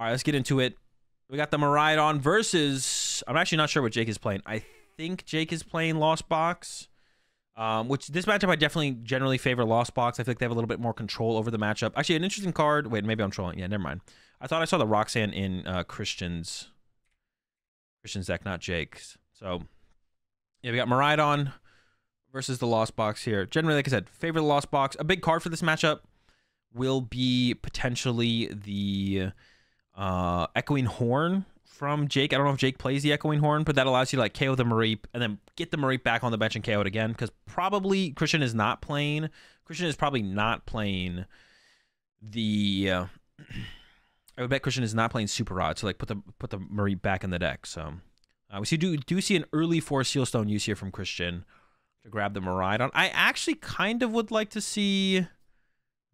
All right, let's get into it. We got the Miraidon versus... I'm actually not sure what Jake is playing. I think Jake is playing Lost Box. Which, this matchup, I definitely generally favor Lost Box. I feel like they have a little bit more control over the matchup. Actually, an interesting card. Wait, maybe I'm trolling. Yeah, never mind. I thought I saw the Roxanne in Christian's deck, not Jake's. So, yeah, we got Miraidon versus the Lost Box here. Generally, like I said, favor the Lost Box. A big card for this matchup will be potentially the Echoing Horn from Jake. I don't know if Jake plays the Echoing Horn, but that allows you to like KO the Mareep and then get the Mareep back on the bench and KO it again, because probably Christian is not playing. Christian is probably not playing the... I would bet Christian is not playing Super Rod, so like put the Mareep back in the deck. So we do see an early Forest Seal Stone use here from Christian to grab the Miraidon. I actually kind of would like to see...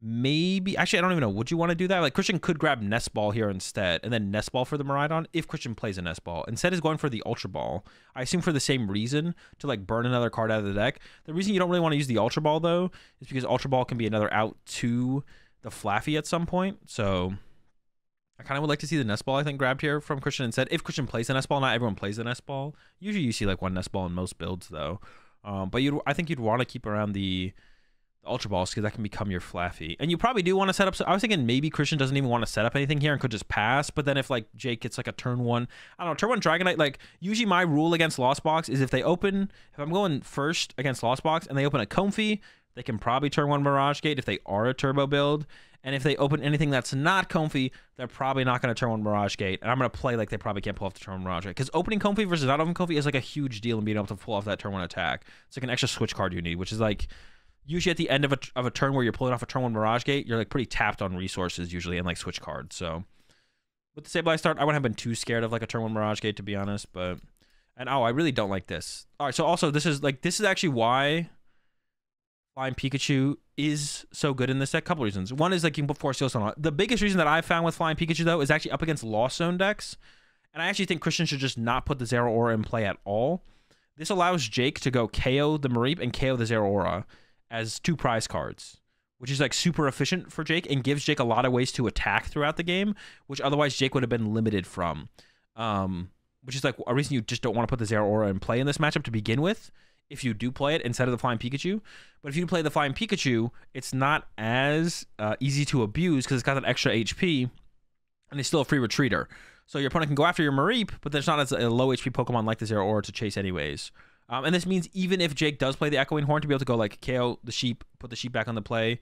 Maybe, actually, I don't even know. Would you want to do that? Like, Christian could grab Nest Ball here instead, and then Nest Ball for the Miraidon if Christian plays a Nest Ball. Instead, is going for the Ultra Ball. I assume for the same reason, to like burn another card out of the deck. The reason you don't really want to use the Ultra Ball though is because Ultra Ball can be another out to the Flaffy at some point. So, I kind of would like to see the Nest Ball, I think, grabbed here from Christian instead. If Christian plays a Nest Ball, not everyone plays a Nest Ball. Usually, you see like one Nest Ball in most builds though. But I think you'd want to keep around the Ultra Balls, because that can become your Flaffy, and you probably do want to set up. So I was thinking maybe Christian doesn't even want to set up anything here and could just pass, but then if like Jake gets like a turn 1, I don't know, turn 1 Dragonite, like usually my rule against Lost Box is if I'm going first against Lost Box and they open a Comfey, they can probably turn 1 Mirage Gate if they are a turbo build, and if they open anything that's not Comfey, they're probably not going to turn 1 Mirage Gate, and I'm going to play like they probably can't pull off the turn 1 Mirage Gate, because opening Comfey versus not opening Comfey is like a huge deal in being able to pull off that turn 1 attack. It's like an extra switch card you need, which is like usually at the end of a turn where you're pulling off a turn 1 Mirage Gate, you're like pretty tapped on resources usually and like switch cards. So with the Sableye start, I wouldn't have been too scared of like a turn 1 Mirage Gate, to be honest. But, and oh, I really don't like this. All right, so also this is actually why Flying Pikachu is so good in this deck. A couple reasons. One is like you can put 4 Seal Stone on. The biggest reason that I found with Flying Pikachu though is actually up against Lost Zone decks. And I actually think Christian should just not put the Zeraora in play at all. This allows Jake to go KO the Mareep and KO the Zeraora as 2 prize cards, which is like super efficient for Jake and gives Jake a lot of ways to attack throughout the game, which otherwise Jake would have been limited from, which is like a reason you just don't want to put the Zeraora in play in this matchup to begin with, if you do play it instead of the Flying Pikachu. But if you play the Flying Pikachu, it's not as easy to abuse because it's got that extra HP and it's still a free retreater. So your opponent can go after your Mareep, but there's not as a low HP Pokemon like the Zeraora to chase anyways. And this means even if Jake does play the Echoing Horn, to be able to go like KO the sheep, put the sheep back on the play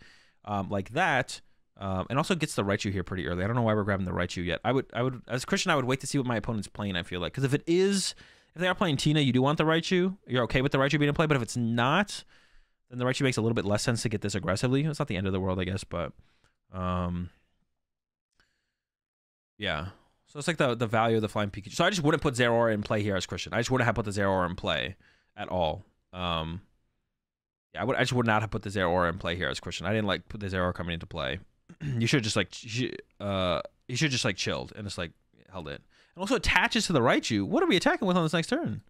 like that, and also gets the Raichu here pretty early. I don't know why we're grabbing the Raichu yet. I would as Christian, I would wait to see what my opponent's playing, I feel like. Because if they are playing Tina, you do want the Raichu. You're okay with the Raichu being in play, but if it's not, then the Raichu makes a little bit less sense to get this aggressively. It's not the end of the world, I guess, but yeah. So it's like the value of the Flying Pikachu. So I just wouldn't put Zeraora in play here as Christian. I just wouldn't have put the Zeraora in play at all. Yeah, I just would not have put the Zeraora in play here as Christian. I didn't like put the Zeraora coming into play. You should just like you should just like chilled and just like held it. And also attaches to the Raichu. What are we attacking with on this next turn?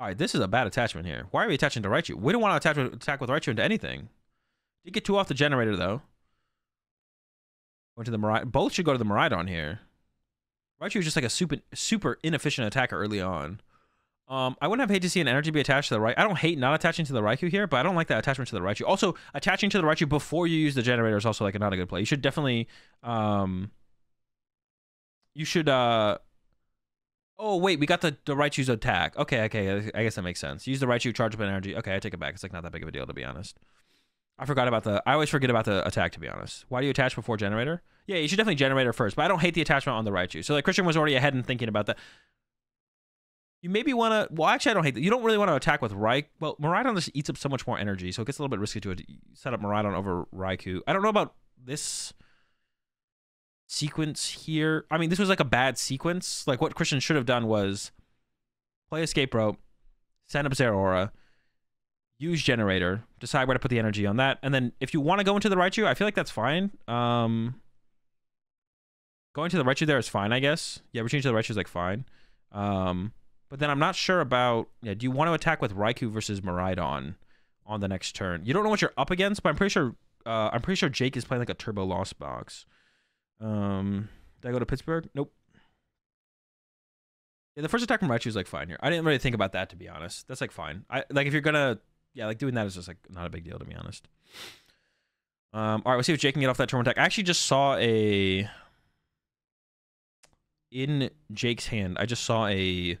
All right, this is a bad attachment here. Why are we attaching to Raichu? We don't want to attack with Raichu into anything. Did get 2 off the generator though. Went to the Miraidon. Both should go to the Miraidon here. Raichu was just like a super inefficient attacker early on. I wouldn't have hated to see an energy be attached to the Raichu. I don't hate not attaching to the Raichu here, but I don't like that attachment to the Raichu. Also, attaching to the Raichu before you use the generator is also like not a good play. You should definitely, oh wait, we got the Raichu's attack. Okay, I guess that makes sense. Use the Raichu, charge up energy. Okay, I take it back. It's like not that big of a deal, to be honest. I always forget about the attack, to be honest. Why do you attach before generator? Yeah, you should definitely generator first, but I don't hate the attachment on the Raichu. So like Christian was already ahead and thinking about that. You maybe want to... Well, actually, I don't hate that. You don't really want to attack with Raikou. Well, Miraidon just eats up so much more energy, so it gets a little bit risky to set up Miraidon over Raikou. I don't know about this sequence here. I mean, this was like a bad sequence. Like what Christian should have done was play Escape Rope, send up Zeraora, use generator, decide where to put the energy on that, and then if you want to go into the Raichu, I feel like that's fine. Going to the Raichu there is fine, I guess. Yeah, reaching to the Raichu is like fine. But then I'm not sure about, yeah, do you want to attack with Raikou versus Miraidon on the next turn? You don't know what you're up against, but I'm pretty sure Jake is playing like a turbo Lost Box. Did I go to Pittsburgh? Nope. Yeah, the first attack from Raichu is like fine here. I didn't really think about that, to be honest. That's like fine. I like if you're gonna, yeah, like doing that is just like not a big deal, to be honest. All right, let's see if Jake can get off that turn attack. I actually just saw a in Jake's hand. I just saw a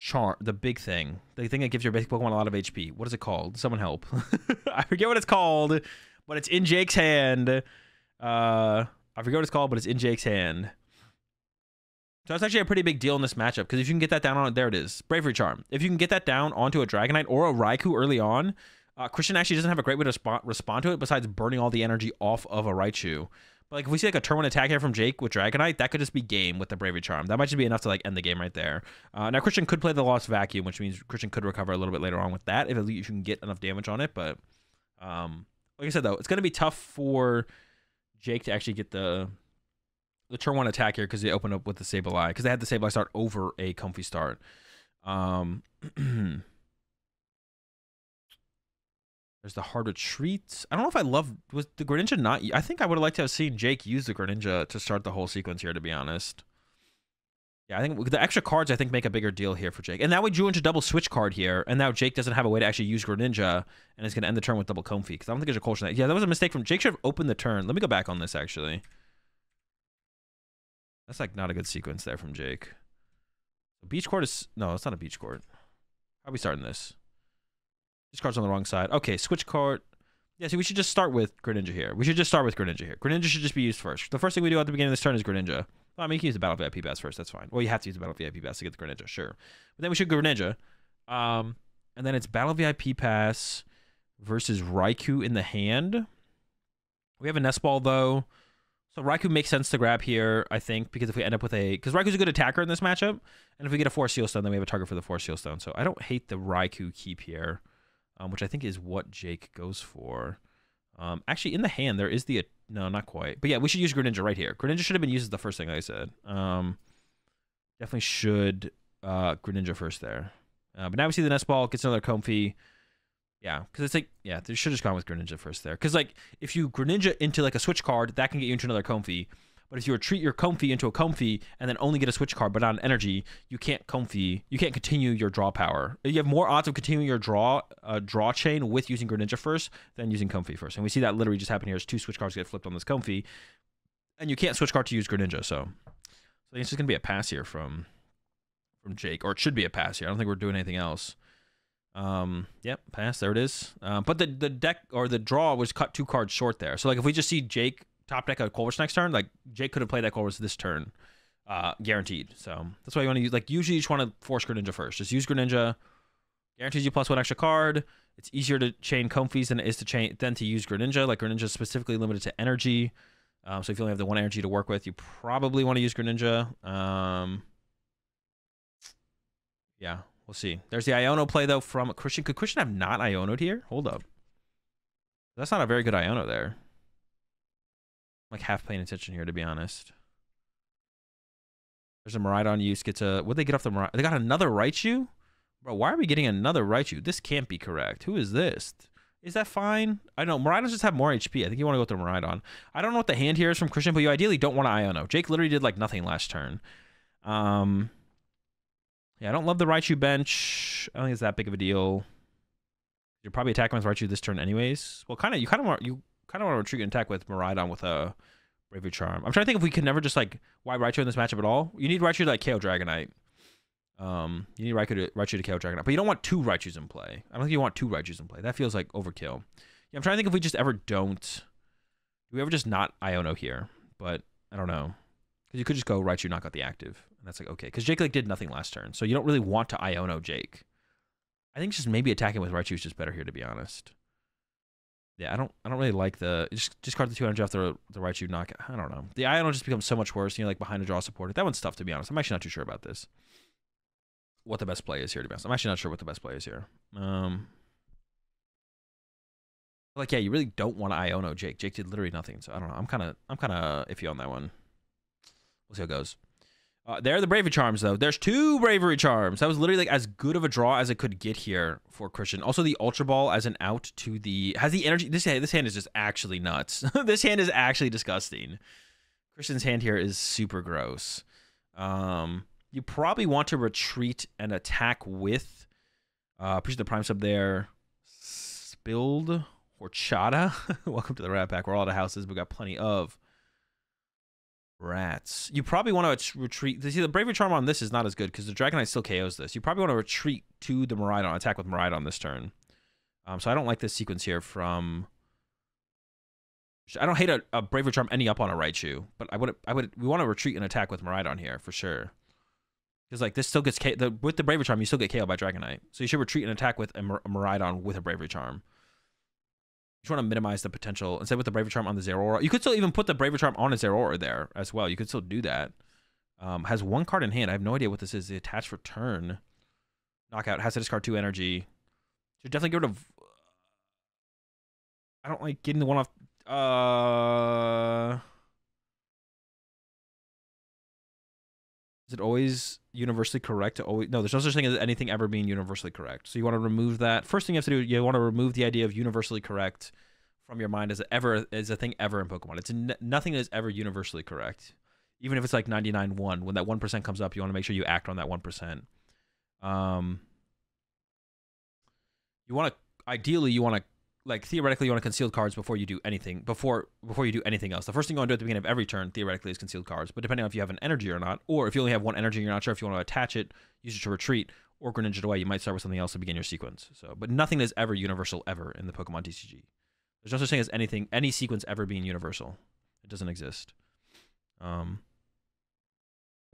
charm, the big thing, the thing that gives your basic Pokemon a lot of HP. What is it called? Someone help! I forget what it's called, but it's in Jake's hand. I forget what it's called, but it's in Jake's hand. So that's actually a pretty big deal in this matchup, because if you can get that down on it, there it is, Bravery Charm. If you can get that down onto a Dragonite or a Raikou early on, Christian actually doesn't have a great way to respond to it besides burning all the energy off of a Raichu. But like if we see like a turn one attack here from Jake with Dragonite, that could just be game with the Bravery Charm. That might just be enough to like end the game right there. Now Christian could play the Lost Vacuum, which means Christian could recover a little bit later on with that if you can get enough damage on it. But like I said though, it's gonna be tough for Jake to actually get the turn one attack here because they opened up with the Sableye, because they had the Sableye start over a Comfey start. There's the hard retreat. I don't know if I love, was the Greninja not, I think I would have liked to have seen Jake use the Greninja to start the whole sequence here, to be honest. Yeah, I think the extra cards I think make a bigger deal here for Jake. And now we drew into double switch card here, and now Jake doesn't have a way to actually use Greninja, and it's going to end the turn with double Comfey, because I don't think there's a culture that. Yeah, that was a mistake from Jake. Should have opened the turn. Let me go back on this actually. That's like not a good sequence there from Jake. Beach court is, no, it's not a beach court. How are we starting this? This card's on the wrong side. Okay, switch card. Yeah, see, we should just start with Greninja here. We should just start with Greninja here. Greninja should just be used first. The first thing we do at the beginning of this turn is Greninja. Well, I mean, you can use the Battle VIP Pass first. That's fine. Well, you have to use the Battle VIP Pass to get the Greninja, sure. But then we should Greninja. And then it's Battle VIP Pass versus Raikou in the hand. We have a Nest Ball, though. So Raikou makes sense to grab here, I think, because if we end up with a... Because Raikou's a good attacker in this matchup. And if we get a 4 Seal Stone, then we have a target for the 4 Seal Stone. So I don't hate the Raikou keep here, which I think is what Jake goes for. Actually, in the hand, there is the... No, not quite. But yeah, we should use Greninja right here. Greninja should have been used as the first thing, like I said. Definitely should Greninja first there. But now we see the Nest Ball, gets another Comfey. Yeah, because it's like, yeah, they should have just gone with Greninja first there. Because, like, if you Greninja into, like, a switch card, that can get you into another Comfey. But if you retreat your Comfey into a Comfey and then only get a switch card but not an energy, you can't Comfey. You can't continue your draw power. You have more odds of continuing your draw chain with using Greninja first than using Comfey first. And we see that literally just happen here is 2 switch cards get flipped on this Comfey. And you can't switch card to use Greninja, so. I think it's just going to be a pass here from Jake. Or it should be a pass here. I don't think we're doing anything else. Yep, pass, there it is. But the deck or the draw was cut 2 cards short there. So like if we just see Jake top deck a Colress next turn, like Jake could have played that Colress this turn, guaranteed. So that's why you want to use, like, usually you just want to force Greninja first. Just use Greninja, guarantees you +1 extra card. It's easier to chain Comfeys than it is to use Greninja. Like Greninja is specifically limited to energy. So if you only have the 1 energy to work with, you probably want to use Greninja. Yeah. We'll see. There's the Iono play, though, from Christian. Could Christian have not Iono'd here? Hold up. That's not a very good Iono there. I'm like half paying attention here, to be honest. There's a Miraidon use. Gets a... What'd they get off the Miraidon? They got another Raichu? Bro, why are we getting another Raichu? This can't be correct. Who is this? Is that fine? I know. Miraidons just have more HP. I think you want to go with the Miraidon. I don't know what the hand here is from Christian, but you ideally don't want to Iono. Jake literally did, like, nothing last turn. Yeah, I don't love the Raichu bench. I don't think it's that big of a deal. You're probably attacking with Raichu this turn anyways. Well, kind of. You kind of want to retreat and attack with Miraidon with a Bravery Charm. I'm trying to think if we could never just, like, why Raichu in this matchup at all. You need Raichu to, like, KO Dragonite. You need Raichu to KO Dragonite. But you don't want 2 Raichus in play. I don't think you want 2 Raichus in play. That feels like overkill. Yeah, I'm trying to think if we just ever don't. Do we ever just not Iono here? But I don't know. Because you could just go Raichu, knock out the active. That's like okay, because Jake like did nothing last turn, so you don't really want to Iono Jake. I think just maybe attacking with Raichu is just better here, to be honest. Yeah, I don't really like the discard the 2 energy off the Raichu knock. I don't know. The Iono just becomes so much worse. You know, like behind a draw supported. That one's tough, to be honest. I'm actually not too sure about this. What the best play is here, to be honest. I'm actually not sure what the best play is here. Like yeah, you really don't want to Iono Jake. Jake did literally nothing, so I don't know. I'm kind of iffy on that one. We'll see how it goes. There are the Bravery Charms, though. There's 2 Bravery Charms. That was literally, like, as good of a draw as it could get here for Christian. Also, the Ultra Ball as an out to the... Has the energy... This hand is just actually nuts. This hand is actually disgusting. Christian's hand here is super gross. You probably want to retreat and attack with, appreciate the prime sub there, Spilled Horchata. Welcome to the Rat Pack. We're all out of houses, but we got plenty of rats. You probably want to retreat. See, the Bravery Charm on this is not as good because the Dragonite still KOs this. You probably want to retreat to the Miraidon, attack with Miraidon this turn. So I don't like this sequence here from... I don't hate a Bravery Charm ending up on a Raichu, but we want to retreat and attack with Miraidon here for sure. Because like this still gets with the Bravery Charm, you still get KO'd by Dragonite. So you should retreat and attack with a Miraidon with a Bravery Charm. You just want to minimize the potential. Instead with the Bravery Charm on the Zeraora. You could still even put the Bravery Charm on a Zeraora there as well. You could still do that. Has one card in hand. I have no idea what this is. The attached return. Knockout. Has to discard 2 energy. Should definitely get rid of... I don't like getting the one off... Is it always universally correct to always... No, there's no such thing as anything ever being universally correct. So you want to remove that. First thing you have to do, you want to remove the idea of universally correct from your mind as a thing ever in Pokemon. It's nothing that is ever universally correct. Even if it's like 99.1, when that 1% comes up, you want to make sure you act on that 1%. You want to... Ideally, you want to... Like, theoretically, you want to conceal cards before you do anything, before you do anything else. The first thing you want to do at the beginning of every turn, theoretically, is conceal cards. But depending on if you have an energy or not, or if you only have one energy and you're not sure if you want to attach it, use it to retreat, or Greninja away, you might start with something else to begin your sequence. So, but nothing is ever universal ever in the Pokemon TCG. There's no such thing as anything, any sequence ever being universal. It doesn't exist. Yeah,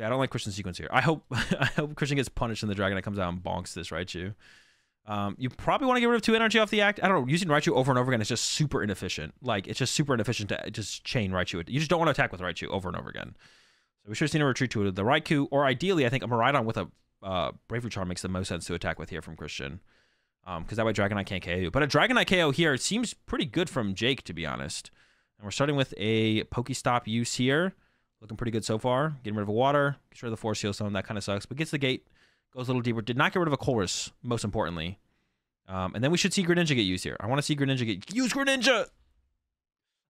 I don't like Christian's sequence here. I hope Christian gets punished and the Dragonite comes out and bonks this Raichu. You probably want to get rid of 2 energy off the act. I don't know. Using Raichu over and over again is just super inefficient. Like, it's just super inefficient to just chain Raichu. You just don't want to attack with Raichu over and over again. So we should have seen a retreat to the Raikou, or ideally, I think a Miraidon with a Bravery Charm makes the most sense to attack with here from Christian. Because that way Dragonite can't KO. But a Dragonite KO here seems pretty good from Jake, to be honest. And we're starting with a Pokéstop use here. Looking pretty good so far. Getting rid of a water. Gets rid of the Four Seal Stone. That kind of sucks. But gets the gate. Goes a little deeper. Did not get rid of a Colress, most importantly. And then we should see Greninja get used here. I want to see Greninja get... Use Greninja!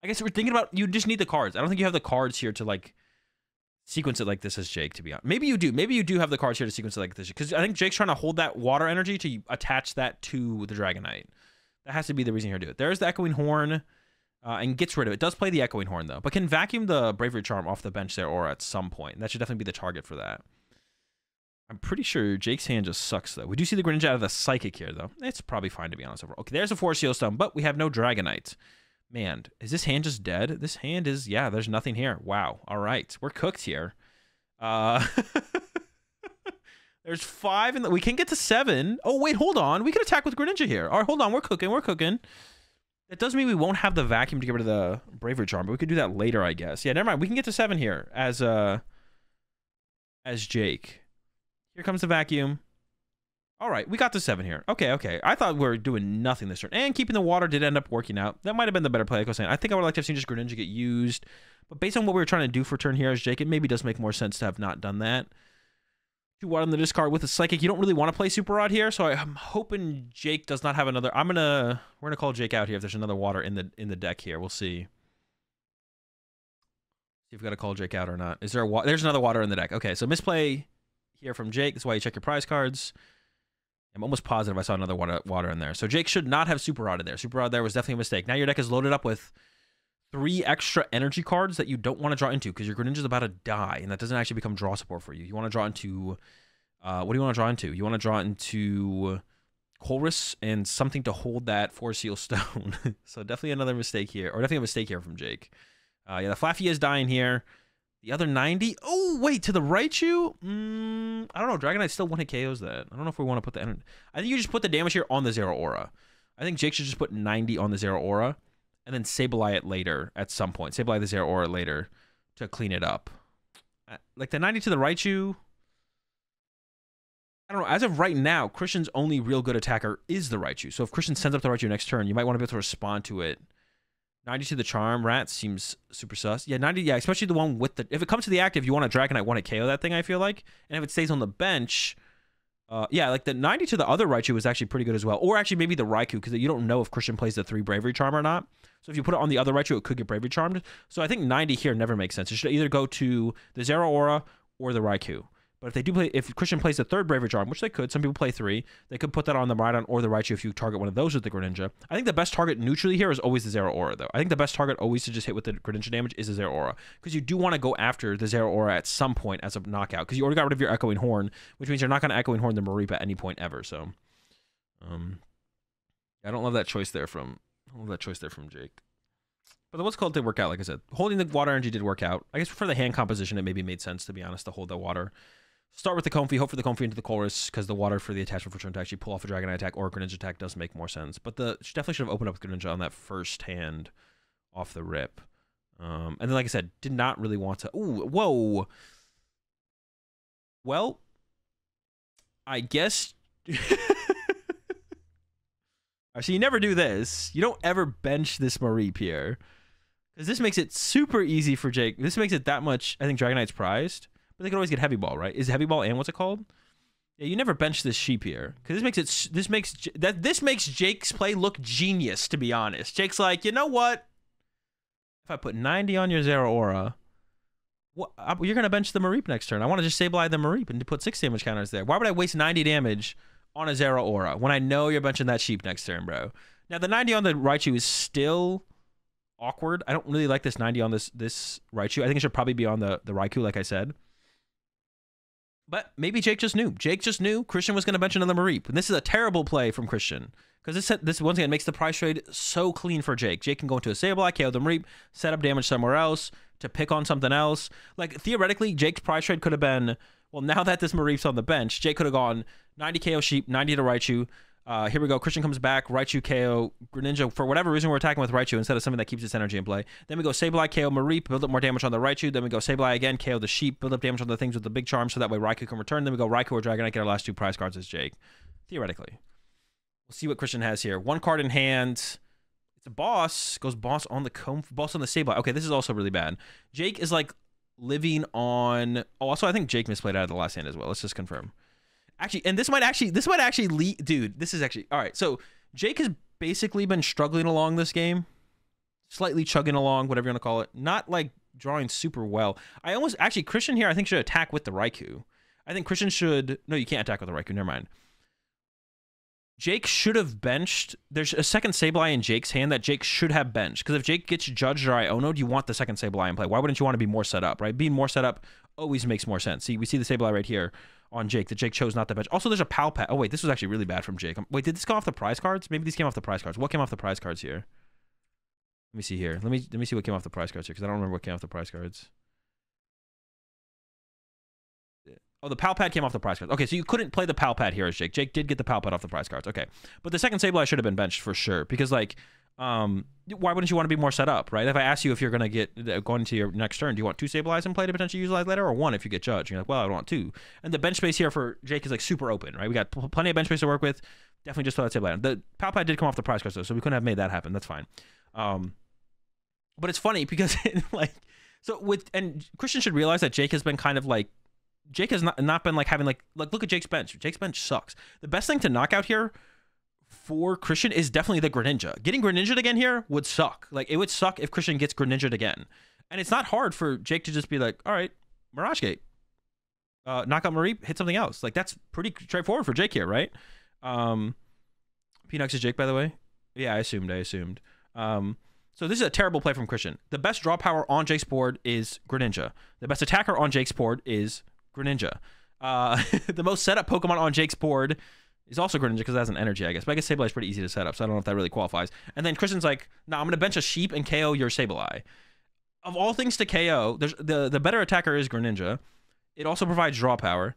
I guess we're thinking about... You just need the cards. I don't think you have the cards here to, like, sequence it like this as Jake, to be honest. Maybe you do. Maybe you do have the cards here to sequence it like this. Because I think Jake's trying to hold that water energy to attach that to the Dragonite. That has to be the reason here to do it. There's the Echoing Horn. And gets rid of it. Does play the Echoing Horn, though. But can vacuum the Bravery Charm off the bench there or at some point. And that should definitely be the target for that. I'm pretty sure Jake's hand just sucks, though. We do see the Greninja out of the Psychic here, though. It's probably fine, to be honest. Okay, there's a Four Seal Stone, but we have no Dragonite. Man, is this hand just dead? This hand is... Yeah, there's nothing here. Wow. All right. We're cooked here. There's 5 in the... We can get to 7. Oh, wait. Hold on. We could attack with Greninja here. All right, hold on. We're cooking. We're cooking. That doesn't mean we won't have the vacuum to get rid of the Bravery Charm, but we could do that later, I guess. Yeah, never mind. We can get to 7 here as Jake. Here comes the vacuum. All right, we got to 7 here. Okay, okay. I thought we were doing nothing this turn. And keeping the water did end up working out. That might have been the better play, like I was saying. I think I would like to have seen just Greninja get used. But based on what we were trying to do for turn here as Jake, it maybe does make more sense to have not done that. 2 water on the discard with a Psychic. You don't really want to play Super Rod here, so I'm hoping Jake does not have another... We're going to call Jake out here if there's another water in the deck here. We'll see. See if we've got to call Jake out or not. Is there a... There's another water in the deck. Okay, so misplay... Here from Jake. That's why you check your prize cards. I'm almost positive I saw another water in there. So Jake should not have Super Rod in there. Super Rod there was definitely a mistake. Now your deck is loaded up with 3 extra energy cards that you don't want to draw into because your Greninja is about to die, and that doesn't actually become draw support for you. You want to draw into... what do you want to draw into? You want to draw into Colress and something to hold that Four Seal Stone. So definitely another mistake here. Or definitely a mistake here from Jake. Yeah, the Flaffy is dying here. The other 90. Oh, wait, to the Raichu? I don't know. Dragonite still wanted KOs that. I don't know if we want to put the energy. I think you just put the damage here on the Zeraora. I think Jake should just put 90 on the Zeraora and then Sableye it later at some point. Sableye the Zeraora later to clean it up. Like the 90 to the Raichu. I don't know. As of right now, Christian's only real good attacker is the Raichu. So if Christian sends up the Raichu next turn, you might want to be able to respond to it. 90 to the Charm Rat seems super sus. Yeah, 90, yeah, especially the one with the... If it comes to the active, you want a Dragonite, want to KO that thing, I feel like. And if it stays on the bench, Yeah, like the 90 to the other Raichu was actually pretty good as well. Or actually maybe the Raikou, because you don't know if Christian plays the 3 Bravery Charm or not. So if you put it on the other Raichu, it could get Bravery Charmed. So I think 90 here never makes sense. It should either go to the Zeraora or the Raikou. But if they do play, if Christian plays the 3rd Bravery Charm, which they could, some people play 3, they could put that on the Miraidon or the Raichu if you target one of those with the Greninja. I think the best target neutrally here is always the Zeraora, though. I think the best target always to just hit with the Greninja damage is the Zeraora, because you do want to go after the Zeraora at some point as a knockout, because you already got rid of your Echoing Horn, which means you're not going to Echoing Horn the Mareep at any point ever. So, I don't love that choice there from Jake. But the what's called did work out, like I said. Holding the water energy did work out. I guess for the hand composition, it maybe made sense, to be honest, to hold the water. Start with the Comfey, hope for the Comfey into the Colress, because the water for the attachment for turn to actually pull off a Dragonite attack or a Greninja attack does make more sense. But the definitely should have opened up with Greninja on that first hand off the rip. And then, like I said, did not really want to... Ooh, whoa! Well, I guess... So you never do this. You don't ever bench this Mareep here, because this makes it super easy for Jake. This makes it that much... I think Dragonite's prized. But they could always get Heavy Ball, right? Is Heavy Ball and what's it called? Yeah, you never bench this sheep here, because this makes Jake's play look genius. To be honest, Jake's like, you know what? If I put 90 on your Zeraora, what, you're gonna bench the Mareep next turn. I want to just Sableye the Mareep and put 6 damage counters there. Why would I waste 90 damage on a Zeraora when I know you're benching that sheep next turn, bro? Now the 90 on the Raichu is still awkward. I don't really like this 90 on this Raichu. I think it should probably be on the Raikou, like I said. But maybe Jake just knew. Jake just knew Christian was going to bench another Mareep. And this is a terrible play from Christian, because this once again makes the prize trade so clean for Jake. Jake can go into a Sableye, KO the Mareep, set up damage somewhere else to pick on something else. Like, theoretically, Jake's prize trade could have been, well, now that this Mareep's on the bench, Jake could have gone 90 KO Sheep, 90 to Raichu. Here we go. Christian comes back, Raichu KO Greninja. For whatever reason, we're attacking with Raichu instead of something that keeps its energy in play. Then we go Sableye, KO Mareep, build up more damage on the Raichu. Then we go Sableye again, KO the sheep, build up damage on the things with the big charm, so that way Raikou can return. Then we go Raikou or Dragonite, get our last 2 prize cards as Jake. Theoretically. We'll see what Christian has here. 1 card in hand. It's a boss. Goes boss on the Comfey, boss on the Sableye. Okay, this is also really bad. Jake is like living on... Oh, also I think Jake misplayed out of the last hand as well. Let's just confirm. Actually, and this might actually lead, dude, this is actually, all right, so Jake has basically been struggling along this game, slightly chugging along, whatever you want to call it, not like drawing super well. I almost, actually, Christian here, I think should attack with the Raikou. I think Christian should, no, you can't attack with the Raikou, never mind. Jake should have benched, there's a second Sableye in Jake's hand that Jake should have benched, because if Jake gets judged or Iono'd, you want the second Sableye in play. Why wouldn't you want to be more set up, right? Being more set up always makes more sense. See, we see the Sableye right here on Jake that Jake chose not to bench. Also, there's a Pal Pad. Oh, wait, this was actually really bad from Jake. Wait, did this go off the prize cards? Maybe these came off the prize cards. What came off the prize cards here? Let me see here. Let me see what came off the prize cards here, because I don't remember what came off the prize cards. Oh, the Pal Pad came off the prize cards. Okay, so you couldn't play the Pal Pad here as Jake. Jake did get the Pal Pad off the prize cards. Okay, but the second Sableye should have been benched for sure, because, like, why wouldn't you want to be more set up, right? If I ask you if you're going to get going to your next turn, do you want 2 Sableye's in play to potentially utilize later, or 1 if you get judged? You're like, well, I don't want 2. And the bench space here for Jake is, like, super open, right? We got plenty of bench space to work with. Definitely just throw that Sableye. The Pal Pad did come off the prize cards, though, so we couldn't have made that happen. That's fine. But it's funny because, like, so with, and Christian should realize that Jake has been kind of, like, Jake has not been like having like look at Jake's bench. Jake's bench sucks. The best thing to knock out here for Christian is definitely the Greninja. Getting Greninja'd again here would suck. Like, it would suck if Christian gets Greninja'd again. And it's not hard for Jake to just be like, all right, Mirage Gate, knock out Mareep, hit something else. Like, that's pretty straightforward for Jake here, right? Peanux is Jake, by the way. Yeah, I assumed. So this is a terrible play from Christian. The best draw power on Jake's board is Greninja. The best attacker on Jake's board is Greninja. The most set up Pokemon on Jake's board is also Greninja, because it has an energy, I guess. But I guess Sableye is pretty easy to set up, so I don't know if that really qualifies. And then Christian's like, nah, I'm going to bench a sheep and KO your Sableye. Of all things to KO, there's the better attacker is Greninja. It also provides draw power.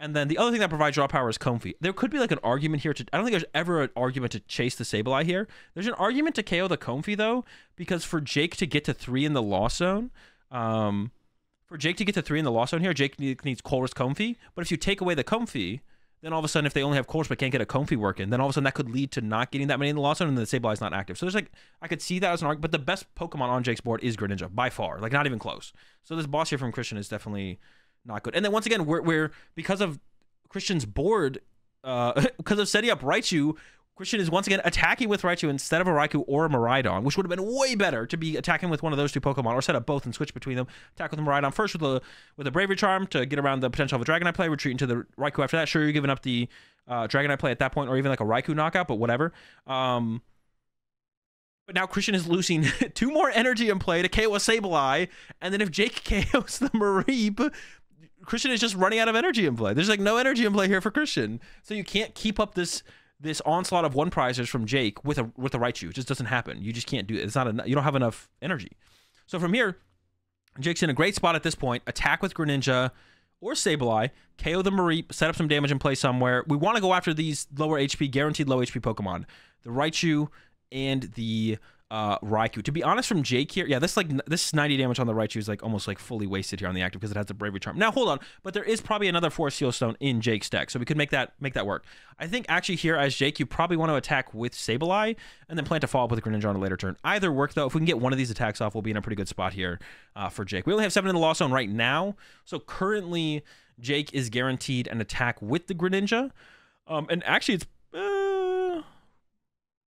And then the other thing that provides draw power is Comfey. There could be like an argument here to... I don't think there's ever an argument to chase the Sableye here. There's an argument to KO the Comfey, though, because for Jake to get to 3 in the loss zone... For Jake to get to 3 in the loss zone here, Jake needs Colress Comfey. But if you take away the Comfey, then all of a sudden, if they only have Colress but can't get a Comfey working, then all of a sudden that could lead to not getting that many in the loss zone, and the Sableye's not active. So there's like, I could see that as an argument, but the best Pokemon on Jake's board is Greninja by far, like not even close. So this boss here from Christian is definitely not good. And then once again, we're because of Christian's board because of setting up Raichu, Christian is once again attacking with Raichu instead of a Raikou or a Miraidon, which would have been way better to be attacking with one of those two Pokemon, or set up both and switch between them. Attack with Miraidon first with a Bravery Charm to get around the potential of a Dragonite play, retreat into the Raikou after that. Sure, you're giving up the Dragonite play at that point, or even like a Raikou knockout, but whatever. But now Christian is losing 2 more energy in play to KO a Sableye, and then if Jake KOs the Mareep, Christian is just running out of energy in play. There's like no energy in play here for Christian, so you can't keep up this onslaught of one prizers from Jake with a Raichu. It just doesn't happen. You just can't do it. It's not enough. You don't have enough energy. So from here, Jake's in a great spot at this point. Attack with Greninja or Sableye, KO the Mareep, set up some damage in play somewhere. We want to go after these lower HP, guaranteed low HP Pokemon, the Raichu and the Raikou. To be honest, from Jake here, yeah, this 90 damage on the Raichu is like almost like fully wasted here on the active because it has the Bravery Charm. Now hold on, but there is probably another 4 Seal Stone in Jake's deck, so we could make that work. I think actually here as Jake, you probably want to attack with Sableye and then plan to follow up with a Greninja on a later turn. Either work though. If we can get one of these attacks off, we'll be in a pretty good spot here for Jake. We only have 7 in the loss zone right now, so currently Jake is guaranteed an attack with the Greninja, and actually it's.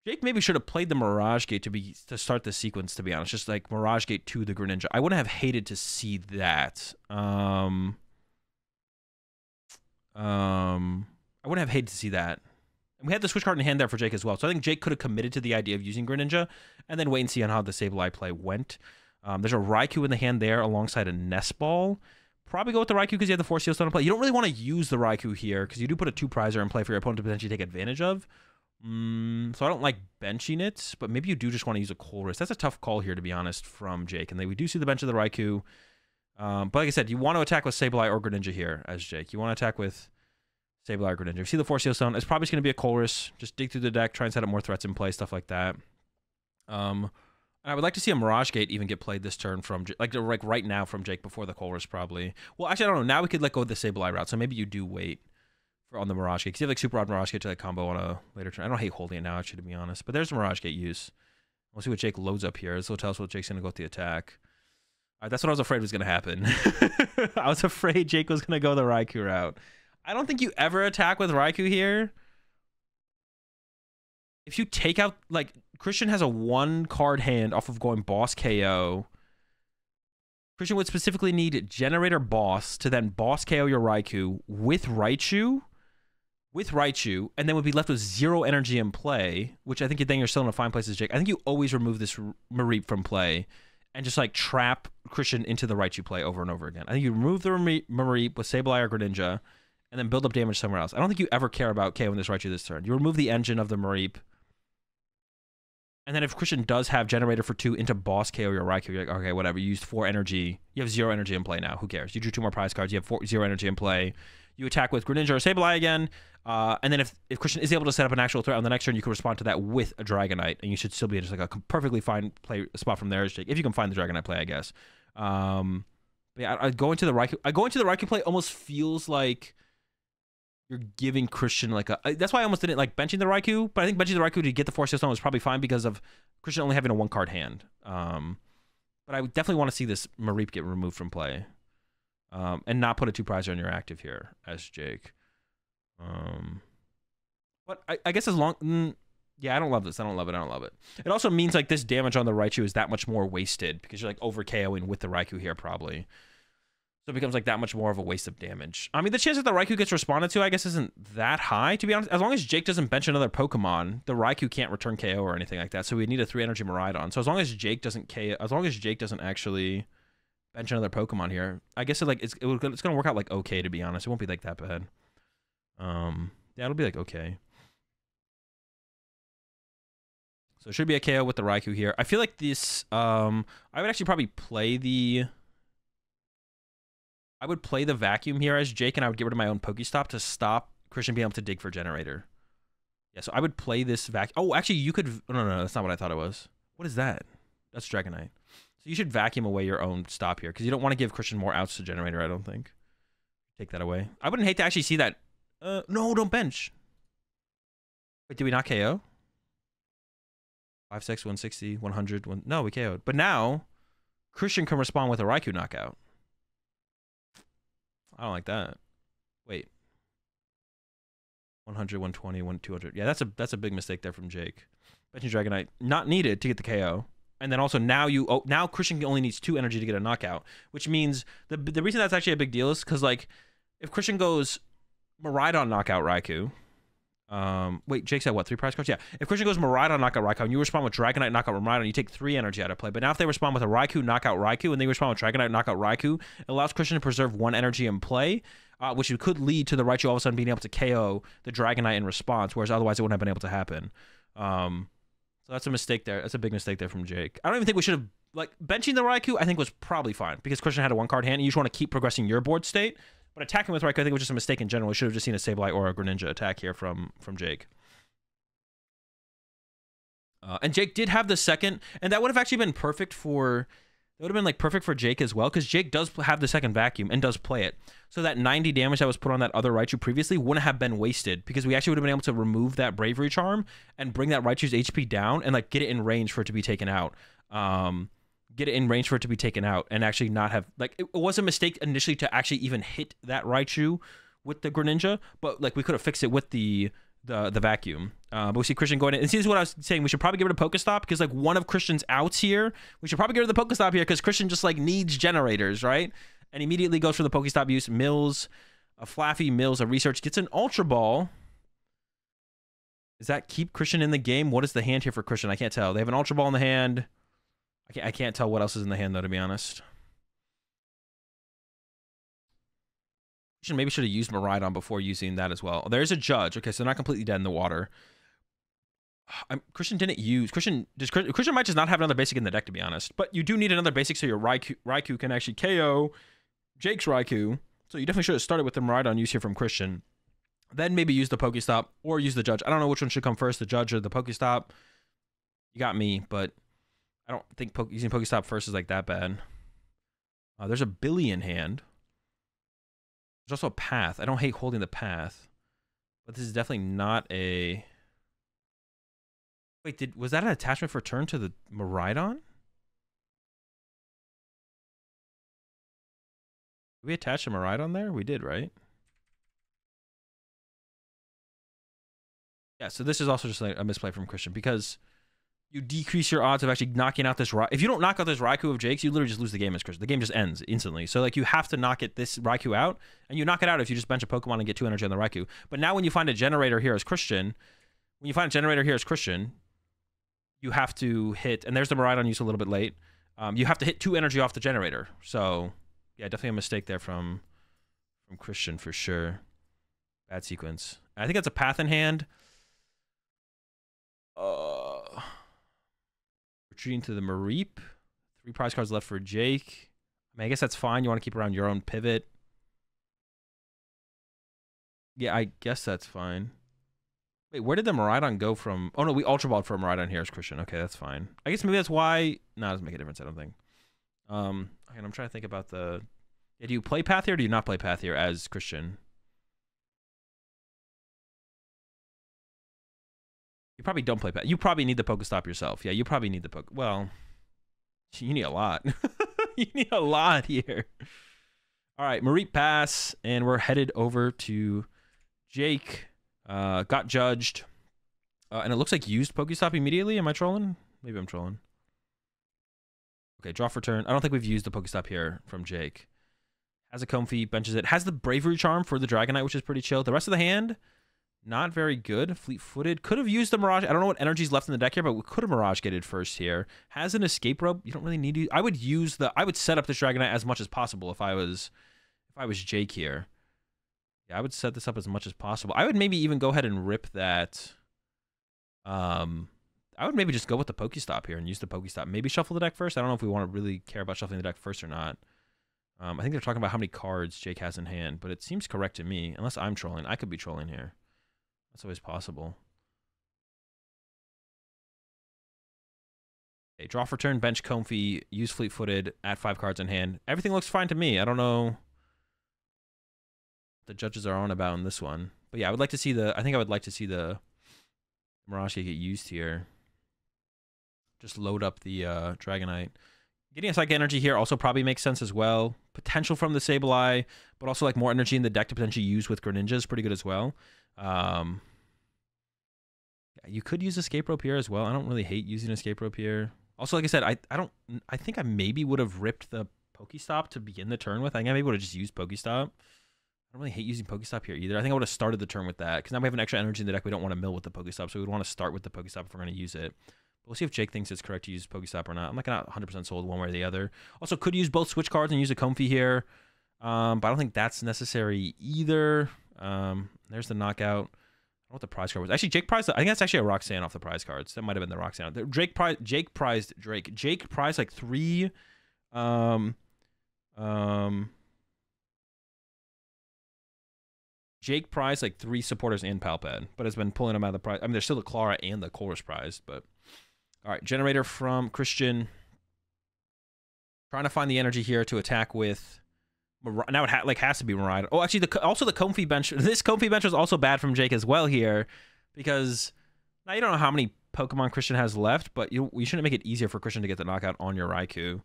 Jake maybe should have played the Mirage Gate to start the sequence, to be honest. Just like Mirage Gate to the Greninja. I wouldn't have hated to see that. I wouldn't have hated to see that. And we had the switch card in hand there for Jake as well. So I think Jake could have committed to the idea of using Greninja and then wait and see on how the Sableye play went. There's a Raikou in the hand there alongside a Nest Ball. Probably go with the Raikou because you have the 4 Seal Stone in play. You don't really want to use the Raikou here because you do put a 2-prizer in play for your opponent to potentially take advantage of. So I don't like benching it, but maybe you do just want to use a Colress. That's a tough call here, to be honest, from Jake. And we do see the bench of the Raikou. But like I said, you want to attack with Sableye or Greninja here as Jake. You want to attack with Sableye or Greninja. If you see the 4 Seal Stone, it's probably just going to be a Colress. Just dig through the deck, try and set up more threats in play, stuff like that. I would like to see a Mirage Gate even get played this turn from like right now from Jake before the Colress probably. Well, actually, I don't know. Now we could let go of the Sableye route, so maybe you do wait on the Mirage Gate, because you have like Super Rod Mirage Gate to like combo on a later turn. I don't hate holding it now, actually, to be honest. But there's the Mirage Gate use. We'll see what Jake loads up here. This will tell us what Jake's going to go with the attack. All right, that's what I was afraid was going to happen. I was afraid Jake was going to go the Raikou route. I don't think you ever attack with Raikou here. If you take out, like, Christian has a 1-card hand off of going Boss KO. Christian would specifically need Generator Boss to then Boss KO your Raikou with Raichu. And then would be left with 0 energy in play, which I think then you're still in a fine place as Jake. I think you always remove this Mareep from play and just like trap Christian into the Raichu play over and over again. I think you remove the Mareep with Sableye or Greninja and then build up damage somewhere else. I don't think you ever care about KOing this Raichu this turn. You remove the engine of the Mareep. And then if Christian does have Generator for 2 into Boss KO your Raikou, you're like, okay, whatever. You used 4 energy. You have 0 energy in play now. Who cares? You drew 2 more prize cards. You have 0 energy in play. You attack with Greninja or Sableye again. And then if Christian is able to set up an actual threat on the next turn, you can respond to that with a Dragonite. And you should still be in just like a perfectly fine play spot from there, Jake, if you can find the Dragonite play, I guess. But yeah, going to the Raikou play almost feels like you're giving Christian like a... That's why I almost didn't like benching the Raikou, but I think benching the Raikou to get the 4 Seal Stone was probably fine because of Christian only having a 1-card hand. But I would definitely want to see this Mareep get removed from play and not put a 2-prizer on your active here as Jake. But I guess as long... yeah, I don't love this. I don't love it. It also means like this damage on the Raichu is that much more wasted because you're like over KOing with the Raikou here probably. So it becomes like that much more of a waste of damage. I mean, the chance that the Raikou gets responded to, I guess, isn't that high, to be honest. As long as Jake doesn't bench another Pokemon, the Raikou can't return KO or anything like that. So we need a 3-energy Miraidon. So as long as Jake doesn't actually bench another Pokemon here, I guess it's gonna work out like okay, to be honest. It won't be like that bad. Yeah, it'll be like okay. So it should be a KO with the Raikou here. I feel like this. I would actually probably play the. I would play the Vacuum here as Jake, and I would get rid of my own Pokéstop to stop Christian being able to dig for Generator. Yeah, so I would play this Vacuum. Oh, actually, you could... No, that's not what I thought it was. What is that? That's Dragonite. So you should Vacuum away your own stop here, because you don't want to give Christian more outs to Generator, I don't think. Take that away. I wouldn't hate to actually see that. No, don't bench. Wait, did we not KO? 5, 6, 160, 100, 1... No, we KO'd. But now, Christian can respond with a Raikou knockout. I don't like that. Wait. 100, 120, 200. Yeah, that's a big mistake there from Jake. Benching Dragonite, not needed to get the KO. And then also now you now Christian only needs 2 energy to get a knockout, which means the reason that's actually a big deal is because like if Christian goes Miraidon knockout Raikou, wait, Jake said what, 3 prize cards? Yeah, if Christian goes Miraidon knockout Raikou and you respond with Dragonite knockout Miraidon, you take 3 energy out of play. But now if they respond with a Raikou knockout Raikou and they respond with Dragonite knockout Raikou, it allows Christian to preserve 1 energy in play, which could lead to the Raichu all of a sudden being able to KO the Dragonite in response, whereas otherwise it wouldn't have been able to happen. So that's a mistake there. That's a big mistake there from Jake. I don't even think we should have, like, benching the Raikou, I think was probably fine because Christian had a 1-card hand and you just want to keep progressing your board state. But attacking with Raikou, I think, was just a mistake in general. We should have just seen a Sableye or a Greninja attack here from Jake. And Jake did have the second, and that would have actually been perfect for... It would have been like perfect for Jake as well, because Jake does have the second vacuum and does play it. So that 90 damage that was put on that other Raichu previously wouldn't have been wasted, because we actually would have been able to remove that Bravery Charm and bring that Raichu's HP down and like get it in range for it to be taken out. Get it in range for it to be taken out and actually not have... Like, it was a mistake initially to actually even hit that Raichu with the Greninja, but like we could have fixed it with the vacuum. But we see Christian going in, and see, this is what I was saying, we should probably get rid of Pokéstop, because like one of Christian's outs here, we should probably get rid of the Pokéstop here, because Christian just like needs generators, right? And immediately goes for the Pokéstop use, mills a Flaffy, mills a Research, gets an Ultra Ball. Does that keep Christian in the game? What is the hand here for Christian? I can't tell. They have an Ultra Ball in the hand. I can't tell what else is in the hand though, to be honest. Maybe should have used Miraidon before using that as well. There's a Judge. Okay, so they're not completely dead in the water. Christian didn't use... Christian might just not have another basic in the deck, to be honest. But you do need another basic so your Raikou can actually KO Jake's Raikou. So you definitely should have started with the Miraidon use here from Christian. Then maybe use the Pokéstop or use the Judge. I don't know which one should come first, the Judge or the Pokéstop. You got me, but I don't think using Pokéstop first is like that bad. There's a Billy in hand. There's also a path. I don't hate holding the path, but this is definitely not a... Wait, was that an attachment for turn to the Miraidon? Did we attach a Miraidon there? We did, right? Yeah, so this is also just like a misplay from Christian, because you decrease your odds of actually knocking out this Raikou. If you don't knock out this Raikou of Jake's, you literally just lose the game as Christian. The game just ends instantly. So like you have to knock this Raikou out, and you knock it out if you just bench a Pokemon and get 2 energy on the Raikou. But now when you find a generator here as Christian, you have to hit, and there's the Miraidon use a little bit late. You have to hit 2 energy off the generator. So yeah, definitely a mistake there from Christian for sure. Bad sequence. I think that's a path in hand. Retreating to the Mareep. 3 prize cards left for Jake. I mean, I guess that's fine. You want to keep around your own pivot. Yeah, I guess that's fine. Wait, where did the Miraidon go from? Oh, no, we Ultra Balled for a Miraidon here as Christian. Okay, that's fine. I guess maybe that's why... No, it doesn't make a difference, I don't think. And I'm trying to think about the... Yeah, do you play Path here or do you not play Path here as Christian? You probably don't play Path. You probably need the Pokéstop yourself. Yeah, you probably need the Well, you need a lot. You need a lot here. All right, Mareep pass, and we're headed over to Jake. Got judged. And it looks like used Pokéstop immediately. Am I trolling? Maybe I'm trolling. Okay, draw for turn. I don't think we've used the Pokéstop here from Jake. Has a Comfey, benches it. Has the Bravery Charm for the Dragonite, which is pretty chill. The rest of the hand... Not very good. Fleet-footed. Could have used the Mirage. I don't know what energy's left in the deck here, but we could have Mirage Gated first here. Has an Escape Rope. You don't really need to. I would use the... I would set up this Dragonite as much as possible if I was... Jake here. Yeah, I would set this up as much as possible. I would maybe even go ahead and rip that... I would maybe just go with the Pokéstop here and use the Pokéstop. Maybe shuffle the deck first. I don't know if we want to really care about shuffling the deck first or not. I think they're talking about how many cards Jake has in hand, but it seems correct to me. Unless I'm trolling. I could be trolling here. That's always possible. Okay, draw for turn, bench Comfey, use fleet-footed, at 5 cards in hand. Everything looks fine to me. I don't know what the judges are on about in this one. But yeah, I would like to see the... I think I would like to see the Mirage Gate get used here. Just load up the Dragonite. Getting a psychic energy here also probably makes sense as well. Potential from the Sableye, but also like more energy in the deck to potentially use with Greninja is pretty good as well. You could use Escape Rope here as well. I don't really hate using Escape Rope here. Also, like I said, I think I maybe would have ripped the Pokéstop to begin the turn with. I think I maybe would have just used Pokéstop. I don't really hate using Pokéstop here either. I think I would have started the turn with that, because now we have an extra energy in the deck. We don't want to mill with the Pokéstop, so we would want to start with the Pokéstop if we're going to use it. But we'll see if Jake thinks it's correct to use Pokéstop or not. I'm not 100% sold one way or the other. Also, could use both switch cards and use a Comfey here, but I don't think that's necessary either. There's the knockout. I don't know what the prize card was. Actually, Jake prized, I think that's actually a Roxanne off the prize cards. That might have been the Roxanne. Jake prized Drake. Jake prized like three. Jake prized like three supporters and Pal Pad, but has been pulling them out of the prize. I mean, there's still the Clara and the Colress prized, but all right. Generator from Christian. Trying to find the energy here to attack with. Now it has to be Miraidon. Oh, actually, also the Comfey bench. This Comfey bench was also bad from Jake as well here, because now you don't know how many Pokemon Christian has left, but you shouldn't make it easier for Christian to get the knockout on your Raikou.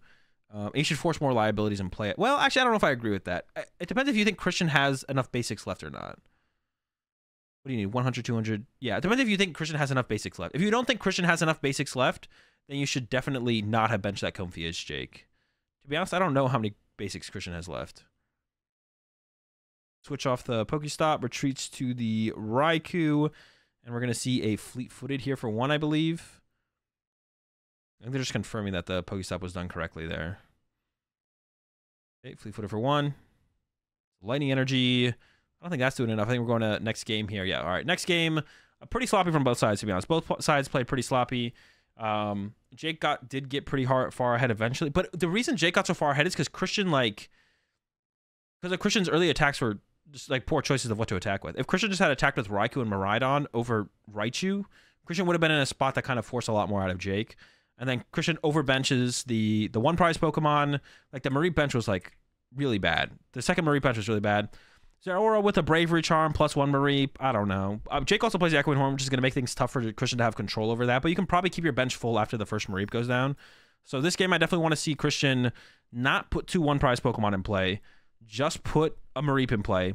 You should force more liabilities and play it. Well, actually, I don't know if I agree with that. It depends if you think Christian has enough basics left or not. What do you need? 100, 200? Yeah, it depends if you think Christian has enough basics left. If you don't think Christian has enough basics left, then you should definitely not have benched that Comfey as Jake. To be honest, I don't know how many basics Christian has left. Switch off the Pokéstop, retreats to the Raikou, and we're going to see a Fleet-Footed here for one, I believe. I think they're just confirming that the Pokéstop was done correctly there. Okay, Fleet-Footed for one. Lightning Energy. I don't think that's doing enough. I think we're going to next game here. Yeah, all right. Next game, pretty sloppy from both sides, to be honest. Both sides played pretty sloppy. Jake did get pretty far ahead eventually, but the reason Jake got so far ahead is because Christian, because of Christian's early attacks were just like poor choices of what to attack with. If Christian just had attacked with Raikou and Miraidon over Raichu, Christian would have been in a spot that kind of forced a lot more out of Jake. And then Christian overbenches the one prize Pokemon. Like the Mareep bench was like really bad. The second Mareep bench was really bad. Zeraora with a Bravery Charm plus one Mareep. I don't know. Jake also plays the Echoing Horn, which is going to make things tough for Christian to have control over that. But you can probably keep your bench full after the first Mareep goes down. So this game, I definitely want to see Christian not put 2 1 prize Pokemon in play. Just put a Mareep in play.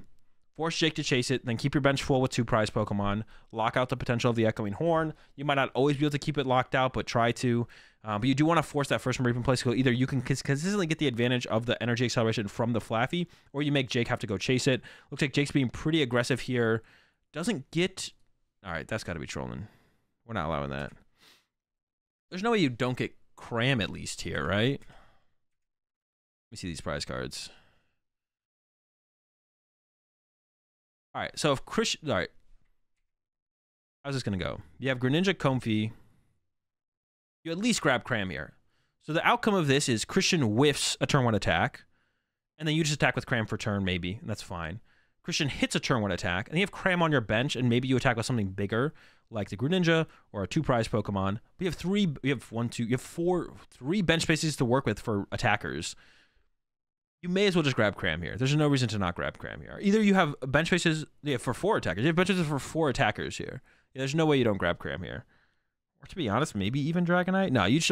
Force Jake to chase it. Then keep your bench full with 2 prize Pokemon. Lock out the potential of the Echoing Horn. You might not always be able to keep it locked out, but try to. But you do want to force that first Mareep in play. So either you can consistently get the advantage of the energy acceleration from the Flaffy, or you make Jake have to go chase it. Looks like Jake's being pretty aggressive here. Doesn't get... All right, that's got to be trolling. We're not allowing that. There's no way you don't get Cram at least here, right? Let me see these prize cards. All right, so if Christian... All right. How's this going to go? You have Greninja, Comfey... You at least grab Cram here. So the outcome of this is Christian whiffs a turn 1 attack, and then you just attack with Cram for turn maybe, and that's fine. Christian hits a turn 1 attack, and you have Cram on your bench, and maybe you attack with something bigger, like the Greninja or a 2-prize Pokemon. We have three bench spaces to work with for attackers. You may as well just grab Cram here. There's no reason to not grab Cram here. Either you have bench spaces for 4 attackers. You have bench spaces for 4 attackers here. There's no way you don't grab Cram here. Or to be honest, maybe even Dragonite. No, it's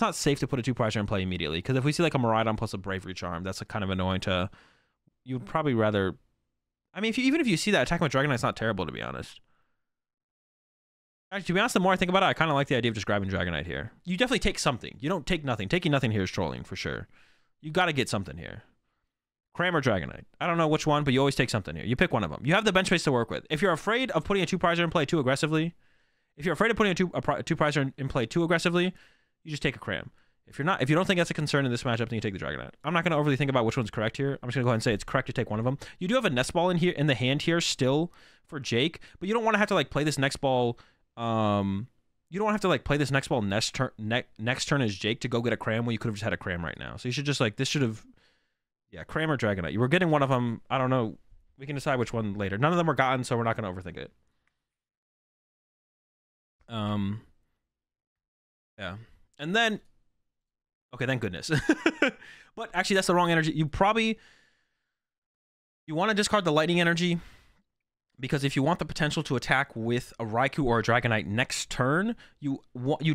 not safe to put a 2-prizer in play immediately, because if we see like a Miraidon plus a Bravery Charm, that's kind of annoying to... You'd probably rather... I mean, even if you see that, attacking with Dragonite's not terrible, to be honest. Actually, to be honest, the more I think about it, I kind of like the idea of just grabbing Dragonite here. You definitely take something. You don't take nothing. Taking nothing here is trolling, for sure. You got to get something here. Cram or Dragonite. I don't know which one, but you always take something here. You pick one of them. You have the bench space to work with. If you're afraid of putting a 2-prizer in play too aggressively... If you're afraid of putting a two prizer in play too aggressively, you just take a Cram. If you don't think that's a concern in this matchup, then you take the Dragonite. I'm not going to overly think about which one's correct here. I'm just going to go ahead and say it's correct to take one of them. You do have a Nest Ball in here in the hand here still for Jake, but you don't want to have to like play this Next Ball. You don't want to have to like play this Next Ball next turn as Jake to go get a Cram when you could have just had a Cram right now. So you should just like this should have, yeah, Cram or Dragonite. You were getting one of them. I don't know. We can decide which one later. None of them were gotten, so we're not going to overthink it. Yeah, and then, okay, thank goodness. But actually, that's the wrong energy. You want to discard the lightning energy, because if you want the potential to attack with a Raikou or a Dragonite next turn, you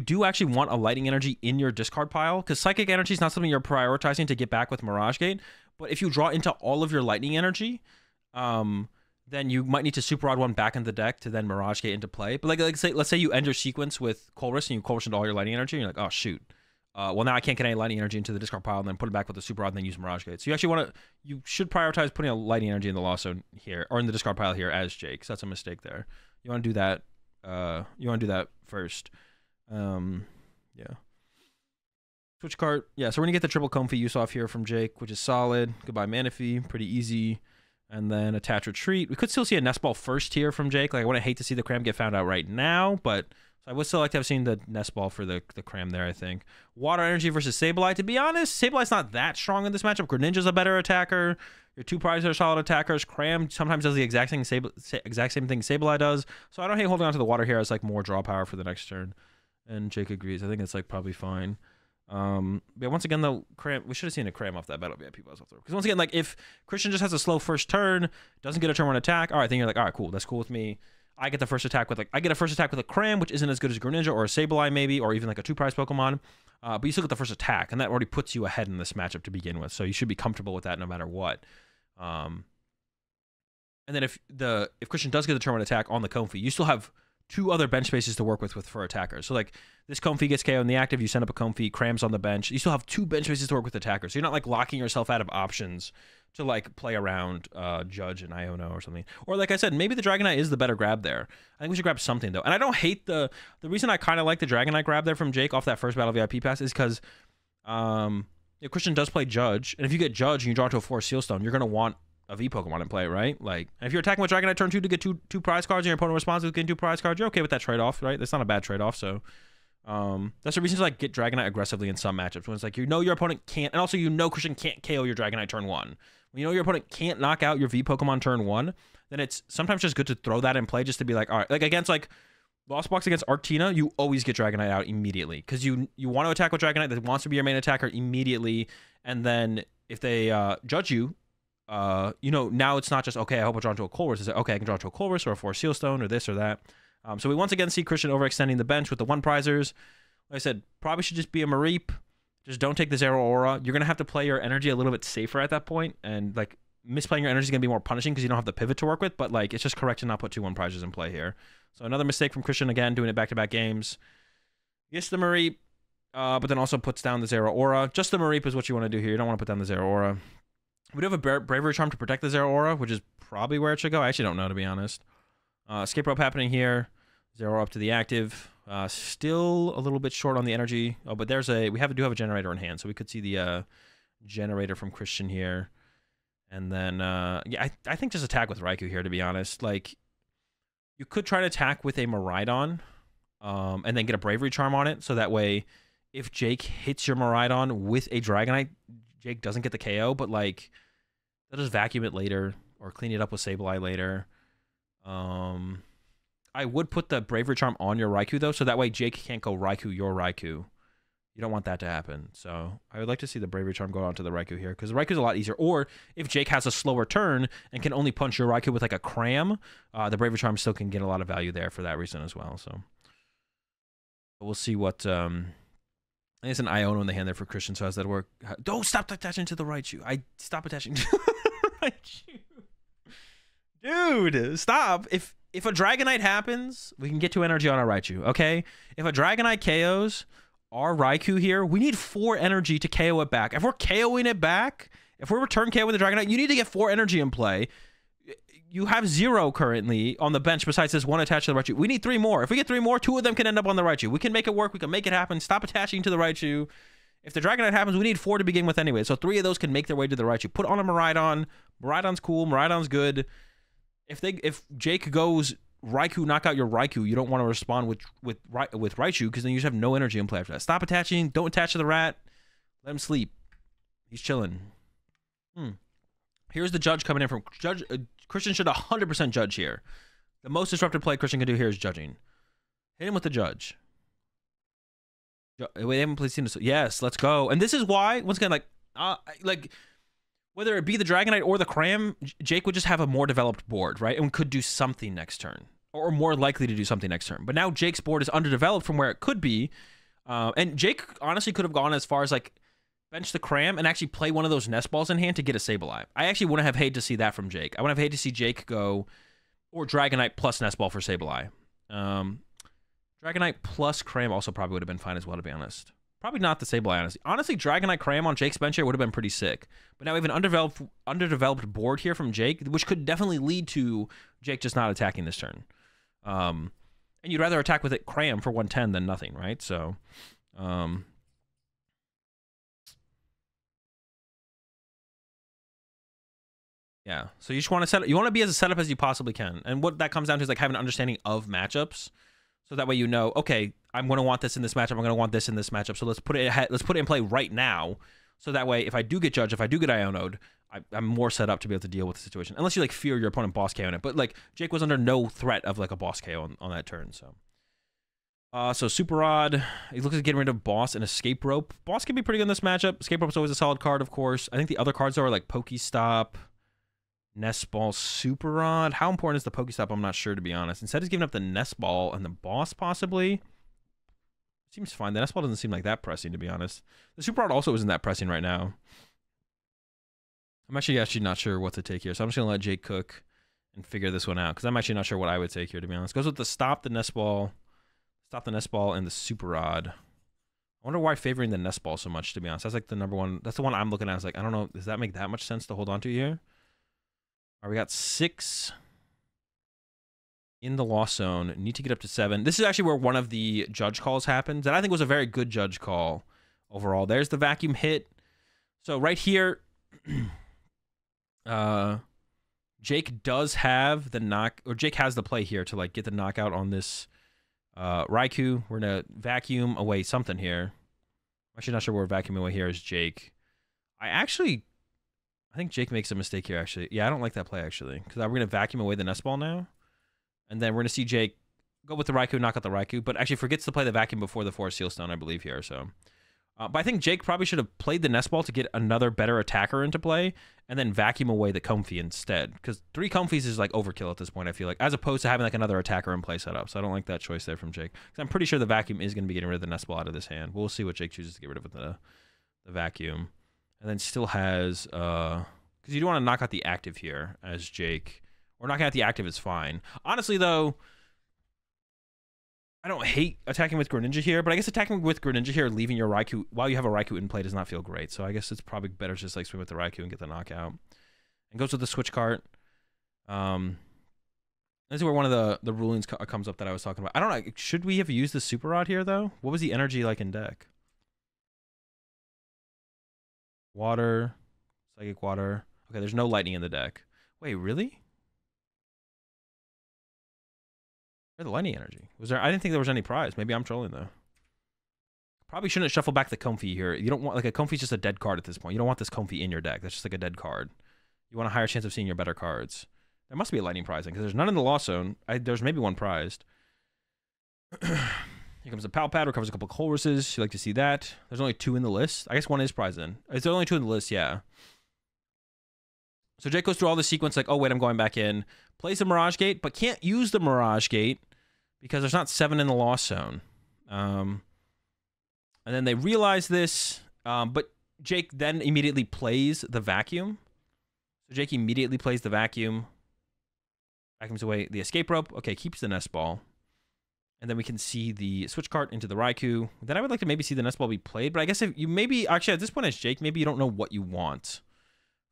do actually want a lightning energy in your discard pile, because psychic energy is not something you're prioritizing to get back with Mirage Gate. But if you draw into all of your lightning energy, then you might need to Super Rod one back in the deck to then Mirage Gate into play. But let's say you end your sequence with Colress and you Colress into all your Lightning Energy, and you're like, oh shoot. Well, now I can't get any Lightning Energy into the discard pile and then put it back with the Super Rod and then use Mirage Gate. So you actually want to, you should prioritize putting a Lightning Energy in the Lost Zone here, or in the discard pile here as Jake. So that's a mistake there. You want to do that. You want to do that first. Yeah. Switch card. Yeah, so we're going to get the triple Comfey use off here from Jake, which is solid. Goodbye Manaphy, pretty easy. And then attach retreat. We could still see a Nest Ball first here from Jake. Like, I wouldn't hate to see the Cram get found out right now, but I would still like to have seen the Nest Ball for the Cram there, I think. Water Energy versus Sableye. To be honest, Sableye's not that strong in this matchup. Greninja's a better attacker. Your two prizes are solid attackers. Cram sometimes does the exact same thing Sableye does. So I don't hate holding on to the water here as like more draw power for the next turn. And Jake agrees. I think it's like probably fine. But once again, the Cram, we should have seen a Cram off that Battle VIP Pass. Because once again, like if Christian just has a slow first turn, doesn't get a turn one attack, all right, then you're like, all right, cool, that's cool with me. I get the first attack with like a Cram, which isn't as good as Greninja or a Sableye maybe, or even like a two prize Pokemon. But you still get the first attack, and that already puts you ahead in this matchup to begin with. So you should be comfortable with that no matter what. And then if Christian does get the turn one attack on the Comfey, you still have two other bench spaces to work with for attackers. So like this Comfey gets KO in the active, you send up a Comfey, Cram's on the bench. You still have two bench spaces to work with attackers. So you're not like locking yourself out of options to like play around Judge and Iono or something. Or like I said, maybe the Dragonite is the better grab there. I think we should grab something though. And I don't hate the reason I kind of like the Dragonite grab there from Jake off that first Battle VIP Pass is because Christian does play Judge. And if you get Judge and you draw into a Forest Seal Stone, you're going to want a V Pokemon in play, right? Like, and if you're attacking with Dragonite turn 2 to get two prize cards and your opponent responds with getting two prize cards, you're okay with that trade-off, right? That's not a bad trade-off, so that's the reason to like get Dragonite aggressively in some matchups when it's like, you know, your opponent can't, and also you know Christian can't KO your Dragonite turn 1. When you know your opponent can't knock out your V Pokemon turn 1, then it's sometimes just good to throw that in play just to be like, all right, like against like Lost Box against Arctina, you always get Dragonite out immediately because you want to attack with Dragonite that wants to be your main attacker immediately, and then if they judge you, you know, now it's not just, okay, I hope I draw into a Colress. It's like, okay, I can draw into a Colress or a Four Seal Stone or this or that. So we once again see Christian overextending the bench with the one-prizers. Like I said, probably should just be a Mareep. Just don't take the Zeraora. You're going to have to play your energy a little bit safer at that point, and, like, misplaying your energy is going to be more punishing because you don't have the pivot to work with, but, like, it's just correct to not put 2 1-prizers in play here. So another mistake from Christian, again, doing it back-to-back games. Yes, the Mareep, but then also puts down the Zeraora. Just the Mareep is what you want to do here. You don't want to put down the Zeraora. We do have a Bravery Charm to protect the Zeraora, which is probably where it should go. I actually don't know, to be honest. Escape Rope happening here. Zeraora up to the active. Still a little bit short on the energy. Oh, but there's a... We do have a generator in hand, so we could see the generator from Christian here. And then... yeah, I think just attack with Raikou here, to be honest. Like, you could try to attack with a Miraidon and then get a Bravery Charm on it, so that way if Jake hits your Miraidon with a Dragonite, Jake doesn't get the KO, but, like... They'll just vacuum it later or clean it up with Sableye later. I would put the Bravery Charm on your Raikou, though, so that way Jake can't go Raikou your Raikou. You don't want that to happen. So I would like to see the Bravery Charm go onto the Raikou here because the Raikou's a lot easier. Or if Jake has a slower turn and can only punch your Raikou with, like, a Cram, the Bravery Charm still can get a lot of value there for that reason as well. So we'll see what... I think it's an Iono in the hand there for Christian, so how's that work? Don't stop attaching to the Raichu. Stop attaching to the Raichu. Dude, stop. If a Dragonite happens, we can get 2 energy on our Raichu, okay? If a Dragonite KOs our Raikou here, we need 4 energy to KO it back. If we're KOing it back, if we're return KO with the Dragonite, you need to get 4 energy in play. You have 0 currently on the bench besides this one attached to the Raichu. We need 3 more. If we get 3 more, 2 of them can end up on the Raichu. We can make it work. We can make it happen. Stop attaching to the Raichu. If the Dragonite happens, we need 4 to begin with anyway. So 3 of those can make their way to the Raichu. Put on a Miraidon. Miraidon's cool. Miraidon's good. If Jake goes Raikou, knock out your Raikou, you don't want to respond with Raichu because then you just have no energy in play after that. Stop attaching. Don't attach to the rat. Let him sleep. He's chilling. Here's the Judge coming in from Judge. Christian should 100% judge here. The most disruptive play Christian can do here is judging. Hit him with the Judge. We haven't played seen this. Yes, let's go. And this is why, once again, like whether it be the Dragonite or the Cram, Jake would just have a more developed board, right? And could do something next turn, or more likely to do something next turn. But now Jake's board is underdeveloped from where it could be, and Jake honestly could have gone as far as like bench the Cram and actually play one of those Nest Balls in hand to get a Sableye. I actually wouldn't have hated to see that from Jake. I wouldn't have hated to see Jake go, or Dragonite plus Nest Ball for Sableye. Dragonite plus Cram also probably would have been fine as well, to be honest. Probably not the Sableye, honestly. Honestly, Dragonite Cram on Jake's bench here would have been pretty sick. But now we have an underdeveloped board here from Jake, which could definitely lead to Jake just not attacking this turn. And you'd rather attack with it Cram for 110 than nothing, right? So, yeah, so you just want to set up, you want to be as set up as you possibly can. And what that comes down to is like having an understanding of matchups. So that way you know, okay, I'm going to want this in this matchup, I'm going to want this in this matchup. So let's put it in play right now. So that way if I do get Judge, if I do get Iono'd, I'm more set up to be able to deal with the situation. Unless you like fear your opponent boss KOing it. But like Jake was under no threat of like a boss KO on that turn, so. So Super Rod, he looks at getting rid of Boss and Escape Rope. Boss can be pretty good in this matchup. Escape Rope's always a solid card, of course. I think the other cards though, are like Pokéstop, Nest Ball, Super Rod. How important is the Pokéstop? I'm not sure, to be honest. Instead, he's giving up the Nest Ball and the Boss, possibly. Seems fine. The Nest Ball doesn't seem like that pressing, to be honest. The Super Rod also isn't that pressing right now. I'm actually not sure what to take here, so I'm just going to let Jake cook and figure this one out, because I'm actually not sure what I would take here, to be honest. Goes with the Stop the Nest Ball, and the Super Rod. I wonder why favoring the Nest Ball so much, to be honest. That's like the number one. That's the one I'm looking at. I was like, I don't know. Does that make that much sense to hold on to here? All right, we got 6 in the loss zone. Need to get up to 7. This is actually where one of the Judge calls happens, and I think was a very good Judge call overall. There's the Vacuum hit. So right here, Jake does have the knock, or Jake has the play here to like get the knockout on this Raikou. We're gonna vacuum away something here. I'm actually not sure where vacuum away here is Jake. I think Jake makes a mistake here, actually. Yeah, I don't like that play, actually. Because we're going to vacuum away the Nest Ball now. And then we're going to see Jake go with the Raikou, knock out the Raikou. But actually forgets to play the Vacuum before the Forest Seal Stone, I believe, here. So, but I think Jake probably should have played the Nest Ball to get another better attacker into play. And then vacuum away the Comfey instead. Because 3 Comfeys is like overkill at this point, I feel like. As opposed to having like another attacker in play set up. So I don't like that choice there from Jake. Because I'm pretty sure the Vacuum is going to be getting rid of the Nest Ball out of this hand. We'll see what Jake chooses to get rid of with the Vacuum. And then still has, because you do want to knock out the active here as Jake. Or knocking out the active is fine. Honestly, though, I don't hate attacking with Greninja here, but I guess attacking with Greninja here, leaving your Raikou, while you have a Raikou in play, does not feel great. So I guess it's probably better to just like swim with the Raikou and get the knockout. And goes with the switch cart. This is where one of the rulings comes up that I was talking about. I don't know, should we have used the Super Rod here, though? What was the energy like in deck? Water, psychic water. Okay, there's no lightning in the deck. Wait, really? Where's the lightning energy? Was there? I didn't think there was any prize. Maybe I'm trolling though. Probably shouldn't shuffle back the Comfey here. You don't want like a Comfey's just a dead card at this point. You don't want this Comfey in your deck. That's just like a dead card. You want a higher chance of seeing your better cards. There must be a lightning prize because there's none in the loss zone. There's maybe one prized. Here comes a Pal Pad, recovers a couple of Colresses. You like to see that. There's only 2 in the list. I guess one is prized then. Is there only 2 in the list? Yeah. So Jake goes through all the sequence like, oh, wait, I'm going back in. Plays the Mirage Gate, but can't use the Mirage Gate because there's not 7 in the loss zone. And then they realize this, but Jake then immediately plays the Vacuum. So Jake immediately plays the Vacuum. Vacuums away the Escape Rope. Okay, keeps the Nest Ball. And then we can see the switch cart into the Raikou. Then I would like to maybe see the Nest Ball be played. But I guess if you maybe, actually at this point as Jake, maybe you don't know what you want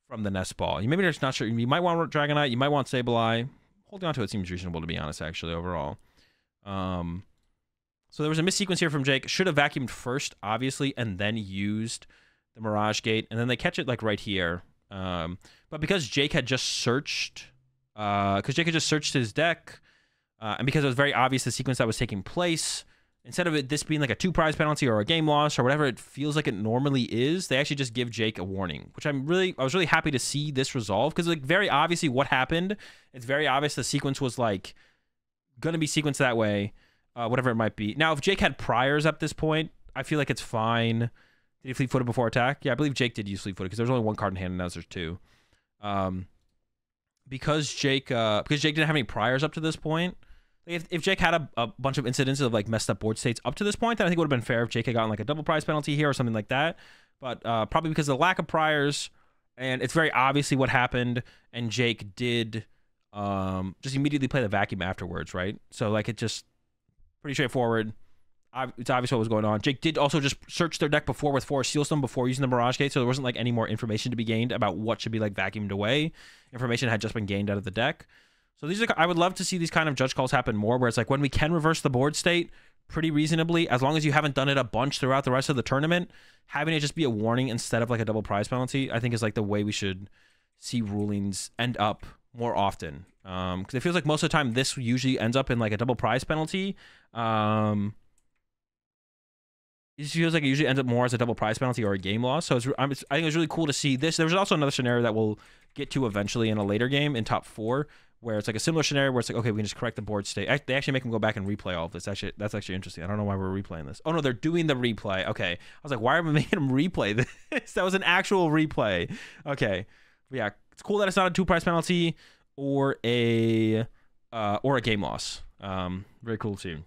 from the Nest Ball. You maybe just not sure. You might want Dragonite. You might want Sableye. Holding on to it seems reasonable, to be honest, actually, overall. So there was a missequence here from Jake. Should have vacuumed first, obviously, and then used the Mirage Gate. And then they catch it like right here. But because Jake had just searched, his deck, and because it was very obvious the sequence that was taking place, instead of this being like a 2-prize penalty or a game loss or whatever it feels like it normally is, they actually just give Jake a warning, which I was really happy to see this resolve because like very obviously what happened, it's very obvious the sequence was like gonna be sequenced that way, whatever it might be. Now if Jake had priors at this point, I feel like it's fine. Did he fleet-footed before attack? Yeah, I believe Jake did use fleet-footed because there's only 1 card in hand and now there's 2. Because Jake didn't have any priors up to this point. If Jake had a bunch of incidences of like messed up board states up to this point, then I think it would have been fair if Jake had gotten like a double prize penalty here or something like that. But probably because of the lack of priors, and it's very obviously what happened, and Jake did just immediately play the vacuum afterwards, right? So, like, it's just pretty straightforward. It's obvious what was going on. Jake did also just search their deck before with Forest Seal Stone before using the Mirage Gate, so there wasn't, like, any more information to be gained about what should be, like, vacuumed away. Information had just been gained out of the deck. So these are, I would love to see these kind of judge calls happen more, where it's like when we can reverse the board state pretty reasonably, as long as you haven't done it a bunch throughout the rest of the tournament, having it just be a warning instead of like a double prize penalty, I think is like the way we should see rulings end up more often. Because it feels like most of the time this usually ends up in like a double prize penalty. It just feels like it usually ends up more as a double prize penalty or a game loss. So I think it was really cool to see this. There was also another scenario that we'll get to eventually in a later game in top four, where it's like a similar scenario where it's like, okay, we can just correct the board state. They actually make them go back and replay all of this. Actually, that's actually interesting. I don't know why we're replaying this. Oh no, they're doing the replay. Okay. I was like, why are we making them replay this? That was an actual replay. Okay. But yeah, it's cool that it's not a two prize penalty or a game loss. Very cool team.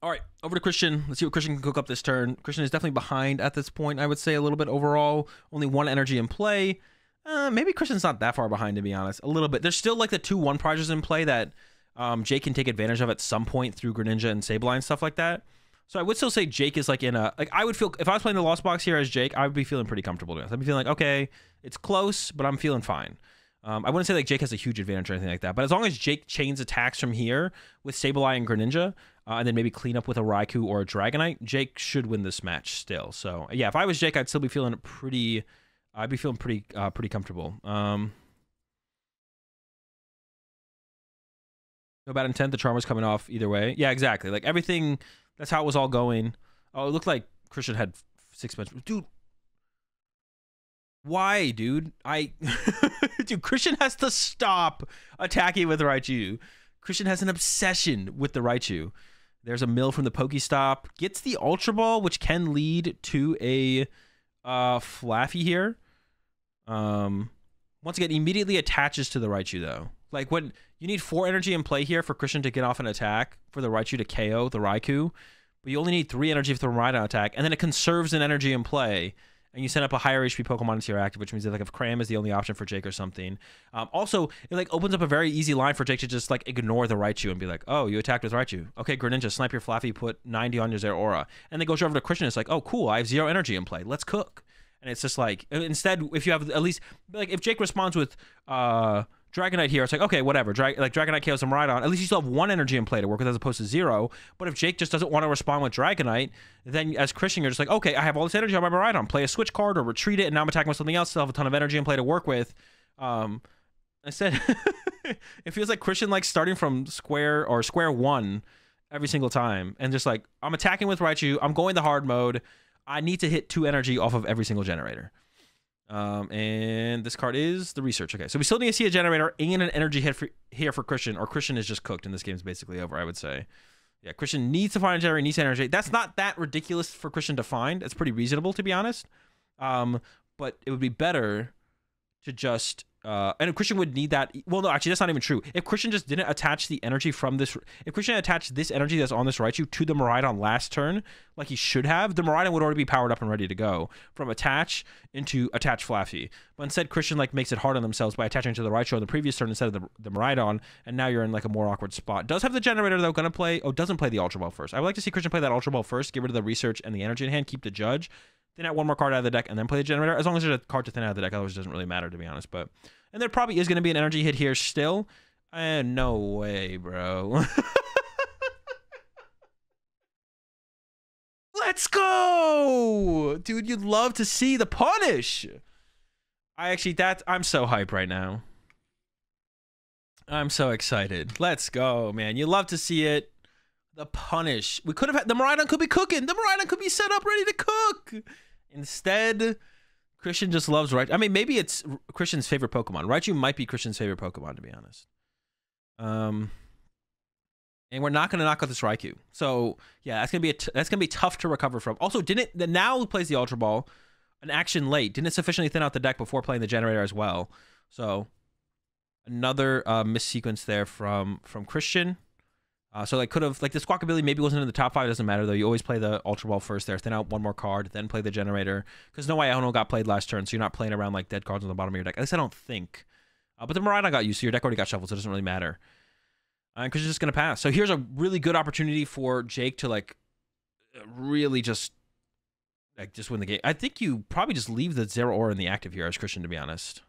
All right, over to Christian. Let's see what Christian can cook up this turn. Christian is definitely behind at this point, I would say, a little bit overall. Only one energy in play. Maybe Christian's not that far behind, to be honest. A little bit. There's still like the 2-1 prizes in play that Jake can take advantage of at some point through Greninja and Sableye and stuff like that. So I would still say Jake is like in a... Like I would feel... If I was playing the Lost Box here as Jake, I would be feeling pretty comfortable with it. I'd be feeling like, okay, it's close, but I'm feeling fine. I wouldn't say like Jake has a huge advantage or anything like that. But as long as Jake chains attacks from here with Sableye and Greninja, and then maybe clean up with a Raikou or a Dragonite, Jake should win this match still. So yeah, if I was Jake, I'd still be feeling pretty... I'd be feeling pretty comfortable. No bad intent. The charm was coming off either way. Yeah, exactly. Like everything, that's how it was all going. Oh, it looked like Christian had 6 minutes. Dude, why, dude? Dude, Christian has to stop attacking with Raichu. Christian has an obsession with the Raichu. There's a mill from the Pokéstop. Gets the Ultra Ball, which can lead to a... Flaffy here. Once again, immediately attaches to the Raichu though. Like when you need 4 energy in play here for Christian to get off an attack for the Raichu to KO the Raikou, but you only need 3 energy for the Miraidon attack, and then it conserves an energy in play, and you send up a higher HP Pokemon into your active, which means that like if Cram is the only option for Jake or something. Also, it like opens up a very easy line for Jake to just like ignore the Raichu and be like, oh, you attacked with Raichu. Okay, Greninja, snipe your Flaffy, put 90 on your Zeraora. And then goes over to Christian, it's like, oh, cool, I have 0 energy in play. Let's cook. And it's just like, instead, if you have at least, like if Jake responds with Dragonite here, it's like, okay, whatever. Dragonite KOs him right on. At least you still have 1 energy in play to work with as opposed to 0. But if Jake just doesn't want to respond with Dragonite, then as Christian, you're just like, okay, I have all this energy on my Miraidon. Play a switch card or retreat it, and now I'm attacking with something else. Still have a ton of energy in play to work with. Instead, it feels like Christian like starting from square one every single time. And just like, I'm attacking with Raichu. I'm going the hard mode. I need to hit 2 energy off of every single generator. And this card is the research. Okay, so we still need to see a generator and an energy hit here for Christian, or Christian is just cooked and this game's basically over, I would say. Yeah, Christian needs to find a generator, needs to energy. That's not that ridiculous for Christian to find. It's pretty reasonable, to be honest. But it would be better to just... and if Christian would need that... Well, no, actually, that's not even true. If Christian just didn't attach the energy from this... If Christian attached this energy that's on this Raichu to the Miraidon last turn, like he should have, the Miraidon would already be powered up and ready to go from attach into attach Flaffy. But instead, Christian like makes it hard on themselves by attaching to the Raichu on the previous turn instead of the Miraidon, and now you're in like a more awkward spot. Does have the generator, though, gonna play... Oh, doesn't play the Ultra Ball first. I would like to see Christian play that Ultra Ball first, get rid of the research and the energy in hand, keep the Judge, thin out 1 more card out of the deck, and then play the generator. As long as there's a card to thin out of the deck, otherwise it doesn't really matter, to be honest. But... And there probably is going to be an energy hit here still. And no way, bro. Let's go! Dude, you'd love to see the punish. I'm so hype right now. I'm so excited. Let's go, man. You love to see it. The punish. We could have had... The Miraidon could be cooking. The Miraidon could be set up ready to cook. Instead... Christian just loves Raichu. I mean, maybe it's Christian's favorite Pokemon. Raichu might be Christian's favorite Pokemon, to be honest. And we're not going to knock out this Raikou. So, yeah, that's going to be tough to recover from. Also, now plays the Ultra Ball, an action late. Didn't sufficiently thin out the deck before playing the generator as well. So, another missequence there from Christian. So like could have, like the squawk ability maybe wasn't in the top five. It doesn't matter though. You always play the Ultra Ball first there. Thin out one more card, then play the generator. Because no Iono got played last turn, so you're not playing around like dead cards on the bottom of your deck. At least I don't think. But the Miraidon got used, so your deck already got shuffled, so it doesn't really matter. Because you're just gonna pass. So here's a really good opportunity for Jake to like really just win the game. I think you probably just leave the Zeraora in the active here as Christian, to be honest.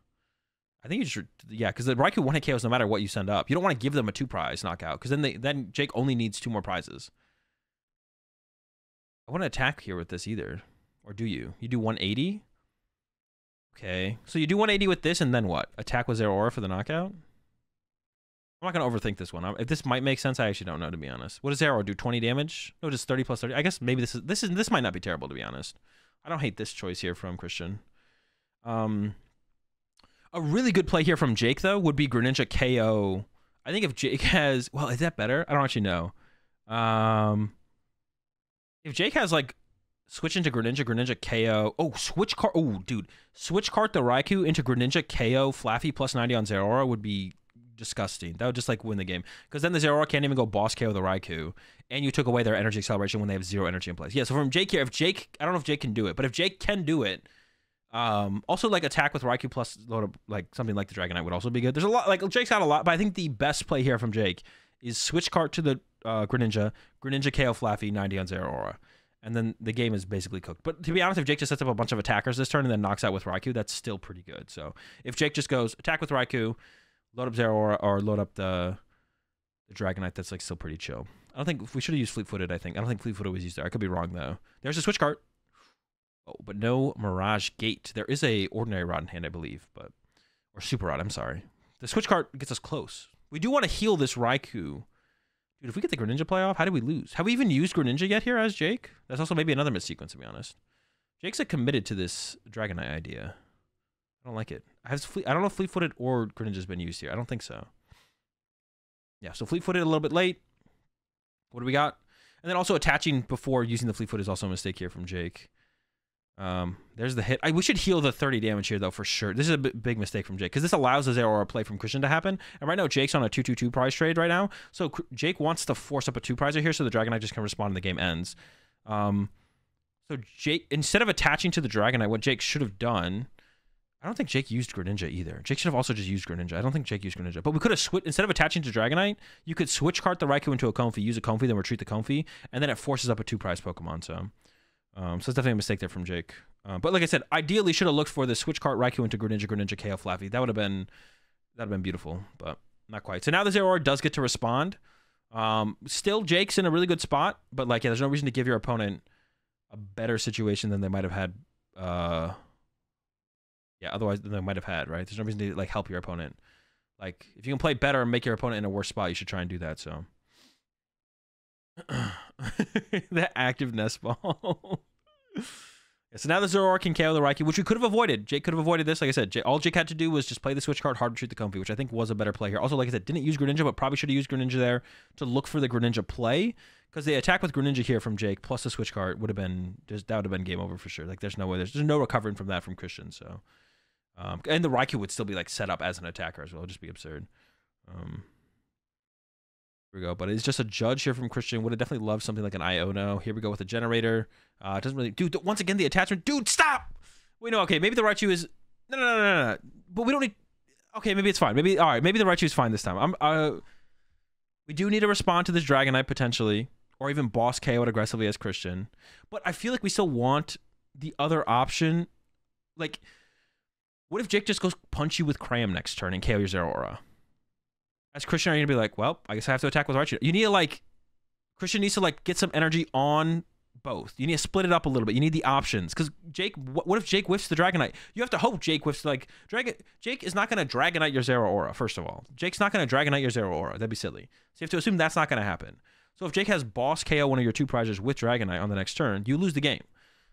I think you should, yeah, because the Raikou 1-hit KOs no matter what you send up. You don't want to give them a 2-prize knockout, because then Jake only needs 2 more prizes. I want to attack here with this either. Or do you? You do 180? Okay. So you do 180 with this, and then what? Attack with Zeraora for the knockout? I'm not going to overthink this one. If this might make sense, I actually don't know, to be honest. What does Zeraora do? 20 damage? No, just 30 plus 30. I guess maybe this might not be terrible, to be honest. I don't hate this choice here from Christian. A really good play here from Jake, though, would be Greninja KO. I think if Jake has... Well, is that better? I don't actually know. If Jake has, like, switch into Greninja, Greninja KO... Oh, switch card... Oh, dude. Switch card the Raikou into Greninja KO Flaffy plus 90 on Zeraora would be disgusting. That would just, like, win the game. Because then the Zeraora can't even go boss KO the Raikou. And you took away their energy acceleration when they have 0 energy in place. Yeah, so from Jake here, if Jake... I don't know if Jake can do it, but if Jake can do it... Also, like, attack with Raikou plus load of, like, something like the Dragonite would also be good. There's a lot, like, Jake's got a lot, but I think the best play here from Jake is switch cart to the Greninja KO Flaffy, 90 on Zeraora. And then the game is basically cooked. But to be honest, if Jake just sets up a bunch of attackers this turn and then knocks out with Raikou, that's still pretty good. So if Jake just goes attack with Raikou, load up Zeraora, or load up the Dragonite, that's, like, still pretty chill. I don't think, we should have used Fleet Footed, I think. I don't think Fleet Footed was used there. I could be wrong, though. There's a switch cart. Oh, but no Mirage Gate. There is a ordinary rod in hand, I believe, but or Super Rod, I'm sorry. The switch card gets us close. We do want to heal this Raikou. Dude, if we get the Greninja playoff, how do we lose? Have we even used Greninja yet here as Jake? That's also maybe another missequence, to be honest. Jake's committed to this Dragonite idea. I don't like it. I don't know if Fleet Footed or Greninja's been used here. I don't think so. Yeah, so Fleet Footed a little bit late. What do we got? And then also attaching before using the Fleet Foot is also a mistake here from Jake. There's the hit. We should heal the 30 damage here, though, for sure. This is a big mistake from Jake, because this allows the Zeraora play from Christian to happen. And right now, Jake's on a 2-2-2 prize trade right now. So Jake wants to force up a 2-prizer here so the Dragonite just can respond and the game ends. So Jake, instead of attaching to the Dragonite, what Jake should have done... I don't think Jake used Greninja either. Jake should have also just used Greninja. I don't think Jake used Greninja. But we could have switched. Instead of attaching to Dragonite, you could switch cart the Raikou into a Comfey, use a Comfey, then retreat the Comfey, and then it forces up a 2-prize Pokemon, so... So it's definitely a mistake there from Jake. But like I said, ideally should have looked for the switch cart Raikou into Greninja KO Flaffy. That would have been beautiful, but not quite. So now the Zeraora does get to respond. Still, Jake's in a really good spot, but like, yeah, there's no reason to give your opponent a better situation than they might have had. Otherwise than they might have had, right? There's no reason to like help your opponent. Like if you can play better and make your opponent in a worse spot, you should try and do that. So. That active Nest Ball. Yeah, so now the Zeraora can KO the Raikou, which we could have avoided. Jake could have avoided this. Like I said, all Jake had to do was just play the switch card, hard to treat the Comfey, which I think was a better play here. Also, like I said, didn't use Greninja, but probably should have used Greninja there to look for the Greninja play, because the attack with Greninja here from Jake plus the switch card would have been just, that would have been game over for sure. Like there's no way, there's no recovering from that from Christian. So, and the Raikou would still be like set up as an attacker as well. It'd just be absurd. Here we go, but it's just a judge here from Christian. Would have definitely loved something like an Iono. Here we go with a generator. It doesn't really... Dude, once again, the attachment... Dude, stop! Wait, no, okay, maybe the Raichu is... No. But we don't need... Okay, maybe it's fine. Maybe... All right, maybe the Raichu is fine this time. We do need to respond to this Dragonite, potentially. Or even boss KO it aggressively as Christian. But I feel like we still want the other option. Like, what if Jake just goes punch you with Cram next turn and KO your Zeraora? As Christian, are you going to be like, well, I guess I have to attack with Raichu? You need to, like, Christian needs to, like, get some energy on both. You need to split it up a little bit. You need the options. Because Jake, what if Jake whiffs the Dragonite? You have to hope Jake whiffs, like, Jake is not going to Dragonite your Zeraora, first of all. Jake's not going to Dragonite your Zeraora. That'd be silly. So you have to assume that's not going to happen. So if Jake has boss KO one of your 2 prizes with Dragonite on the next turn, you lose the game.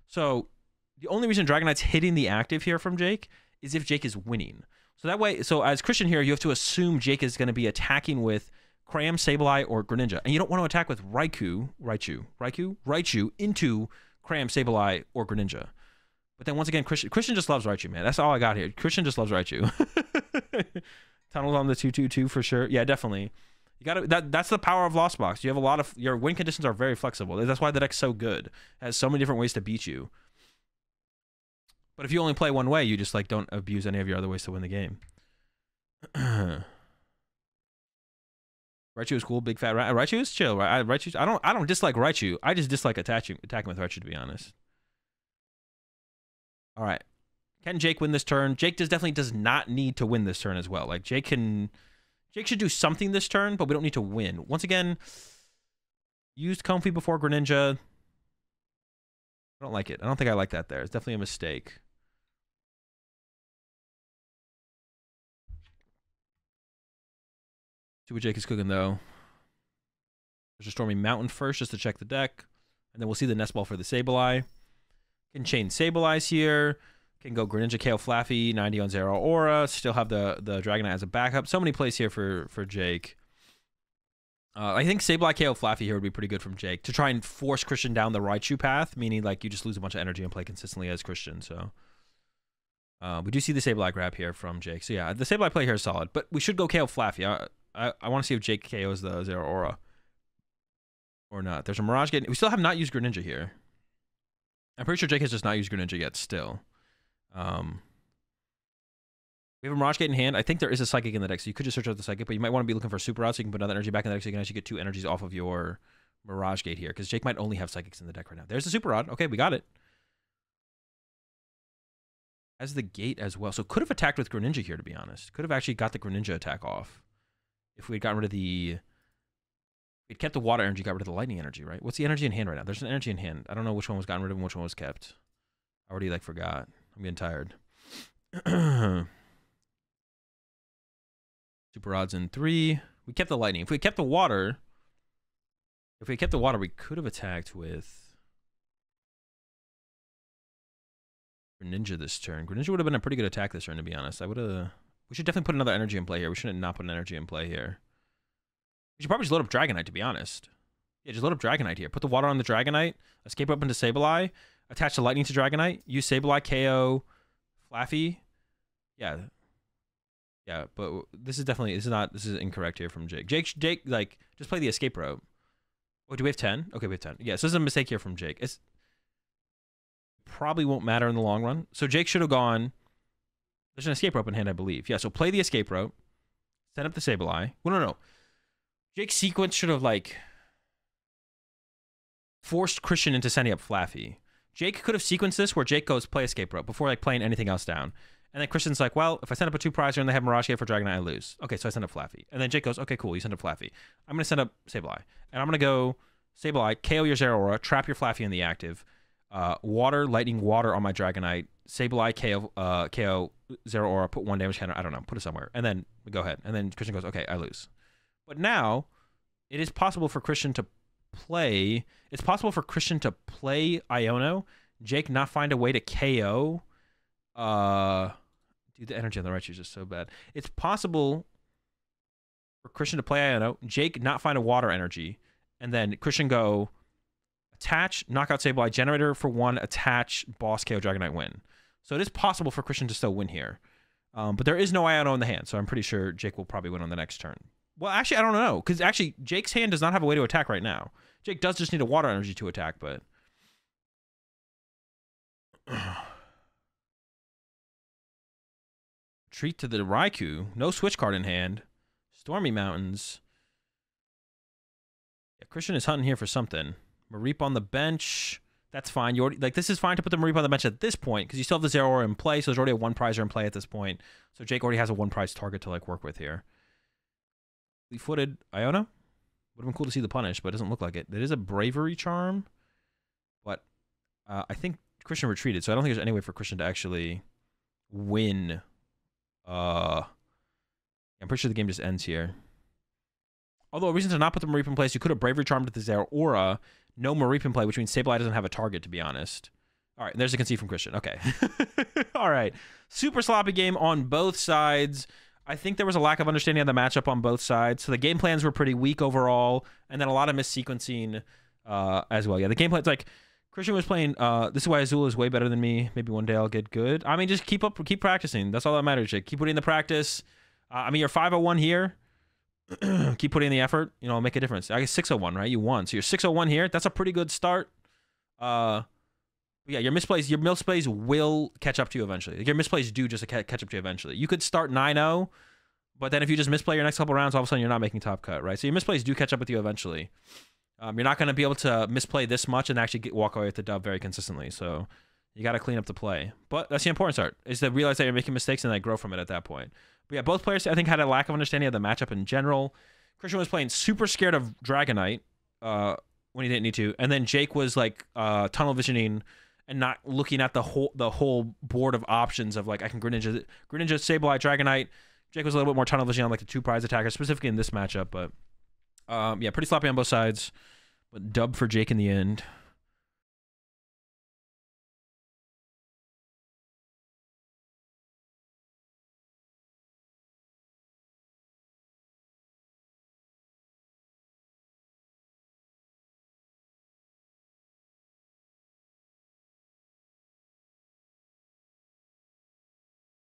So the only reason Dragonite's hitting the active here from Jake is if Jake is winning. So that way, so as Christian here, you have to assume Jake is going to be attacking with Cram, Sableye, or Greninja. And you don't want to attack with Raichu into Cram, Sableye, or Greninja. But then once again, Christian just loves Raichu, man. That's all I got here. Christian just loves Raichu. Tunneled on the 2-2-2 for sure. Yeah, definitely. You gotta, that's the power of Lost Box. You have a lot of, your win conditions are very flexible. That's why the deck's so good. It has so many different ways to beat you. But if you only play one way, you just like don't abuse any of your other ways to win the game. Raichu is cool, big fat rat. Raichu is chill, right? I don't dislike Raichu. I just dislike attacking with Raichu, to be honest. All right. Can Jake win this turn? Jake definitely does not need to win this turn as well. Like Jake should do something this turn, but we don't need to win. Once again, used Comfey before Greninja. I don't like it. I don't think I like that there. It's definitely a mistake. See what Jake is cooking though. There's a Stormy Mountain first just to check the deck. And then we'll see the Nest Ball for the Sableye. Can chain Sableye's here. Can go Greninja, KO Flaffy, 90 on Zeraora. Still have the Dragonite as a backup. So many plays here for Jake. I think Sableye, KO Flaffy here would be pretty good from Jake to try and force Christian down the Raichu path, meaning like you just lose a bunch of energy and play consistently as Christian. So we do see the Sableye grab here from Jake. So yeah, the Sableye play here is solid, but we should go KO Flaffy. I want to see if Jake KOs the Zeraora or not. There's a Mirage Gate. We still have not used Greninja here. I'm pretty sure Jake has just not used Greninja yet still. We have a Mirage Gate in hand. I think there is a Psychic in the deck, so you could just search out the Psychic, but you might want to be looking for Super Rod so you can put another energy back in the deck so you can actually get two energies off of your Mirage Gate here, because Jake might only have Psychics in the deck right now. There's the Super Rod. Okay, we got it. Has the Gate as well. So could have attacked with Greninja here, to be honest. Could have actually got the Greninja attack off. If we had gotten rid of the... It kept the water energy, got rid of the lightning energy, right? What's the energy in hand right now? There's an energy in hand. I don't know which one was gotten rid of and which one was kept. I already, like, forgot. I'm getting tired. Super Rod's in 3. We kept the lightning. If we kept the water... If we kept the water, we could have attacked with... Greninja this turn. Greninja would have been a pretty good attack this turn, to be honest. I would have... We should definitely put another energy in play here. We shouldn't not put an energy in play here. We should probably just load up Dragonite, to be honest. Yeah, just load up Dragonite here. Put the water on the Dragonite. Escape Rope into Sableye. Attach the lightning to Dragonite. Use Sableye, KO, Flaffy. Yeah. Yeah, but this is definitely... This is incorrect here from Jake. Jake, like, just play the Escape Rope. Oh, do we have 10? Okay, we have 10. Yeah, so this is a mistake here from Jake. It's probably won't matter in the long run. So Jake should have gone... There's an Escape Rope in hand, I believe. Yeah, so play the Escape Rope. Set up the Sableye. Well, no. Jake's sequence should have, like, forced Christian into sending up Flaffy. Jake could have sequenced this where Jake goes play Escape Rope before, like, playing anything else down. And then Christian's like, well, if I send up a 2-prizer and they have Mirage Gate for Dragonite, I lose. Okay, so I send up Flaffy. And then Jake goes, okay, cool, you send up Flaffy. I'm going to send up Sableye. And I'm going to go Sableye, KO your Zeraora, trap your Flaffy in the active. Water, lightning, water on my Dragonite. Sableye, KO Zeraora, put 1 damage counter, I don't know, put it somewhere. And then we go ahead. And then Christian goes, okay, I lose. But now, it is possible for Christian to play... It's possible for Christian to play Iono, Jake not find a way to KO... Dude, the energy on the Raichu is just so bad. It's possible for Christian to play Iono, Jake not find a water energy, and then Christian go... Attach, knockout Sableye, generator for 1, attach, boss, KO, Dragonite, win. So it is possible for Christian to still win here. But there is no Iono in the hand, so I'm pretty sure Jake will probably win on the next turn. Well, actually, I don't know, because actually, Jake's hand does not have a way to attack right now. Jake does just need a water energy to attack, but... Treat to the Raikou. No switch card in hand. Stormy Mountains. Yeah, Christian is hunting here for something. Mareep on the bench. That's fine. You already, like, this is fine to put the Mareep on the bench at this point because you still have the Zeraora in play, so there's already a 1-prizer in play at this point. So Jake already has a 1-prize target to, like, work with here. Footed Iono. Would have been cool to see the punish, but it doesn't look like it. It is a Bravery Charm, but I think Christian retreated, so I don't think there's any way for Christian to actually win. I'm pretty sure the game just ends here. Although a reason to not put the Mareep in place, you could have Bravery Charmed the Zeraora. No Mareep in play, which means Sableye doesn't have a target, to be honest. All right, and there's a concede from Christian. Okay. All right. Super sloppy game on both sides. I think there was a lack of understanding of the matchup on both sides. So the game plans were pretty weak overall, and then a lot of missequencing as well. Yeah, the game plan's like, Christian was playing, this is why Azula is way better than me. Maybe one day I'll get good. I mean, just keep practicing. That's all that matters, Jake. Keep putting in the practice. I mean, you're 5-1 here. Keep putting in the effort, you know, make a difference. I guess 601, right? You won. So you're 601 here. That's a pretty good start. Yeah, your misplays will catch up to you eventually. Your misplays do just catch up to you eventually. You could start 9-0, but then if you just misplay your next couple rounds, all of a sudden you're not making top cut, right? So your misplays do catch up with you eventually. You're not going to be able to misplay this much and actually walk away with the dub very consistently. So you got to clean up the play. But that's the important part, is to realize that you're making mistakes and then grow from it at that point. But yeah, both players, I think, had a lack of understanding of the matchup in general. Christian was playing super scared of Dragonite when he didn't need to. And then Jake was, like, tunnel visioning and not looking at the whole board of options of, like, I can Greninja, Sableye, Dragonite. Jake was a little bit more tunnel visioning on, like, the two prize attackers, specifically in this matchup. But, yeah, pretty sloppy on both sides. But dub for Jake in the end.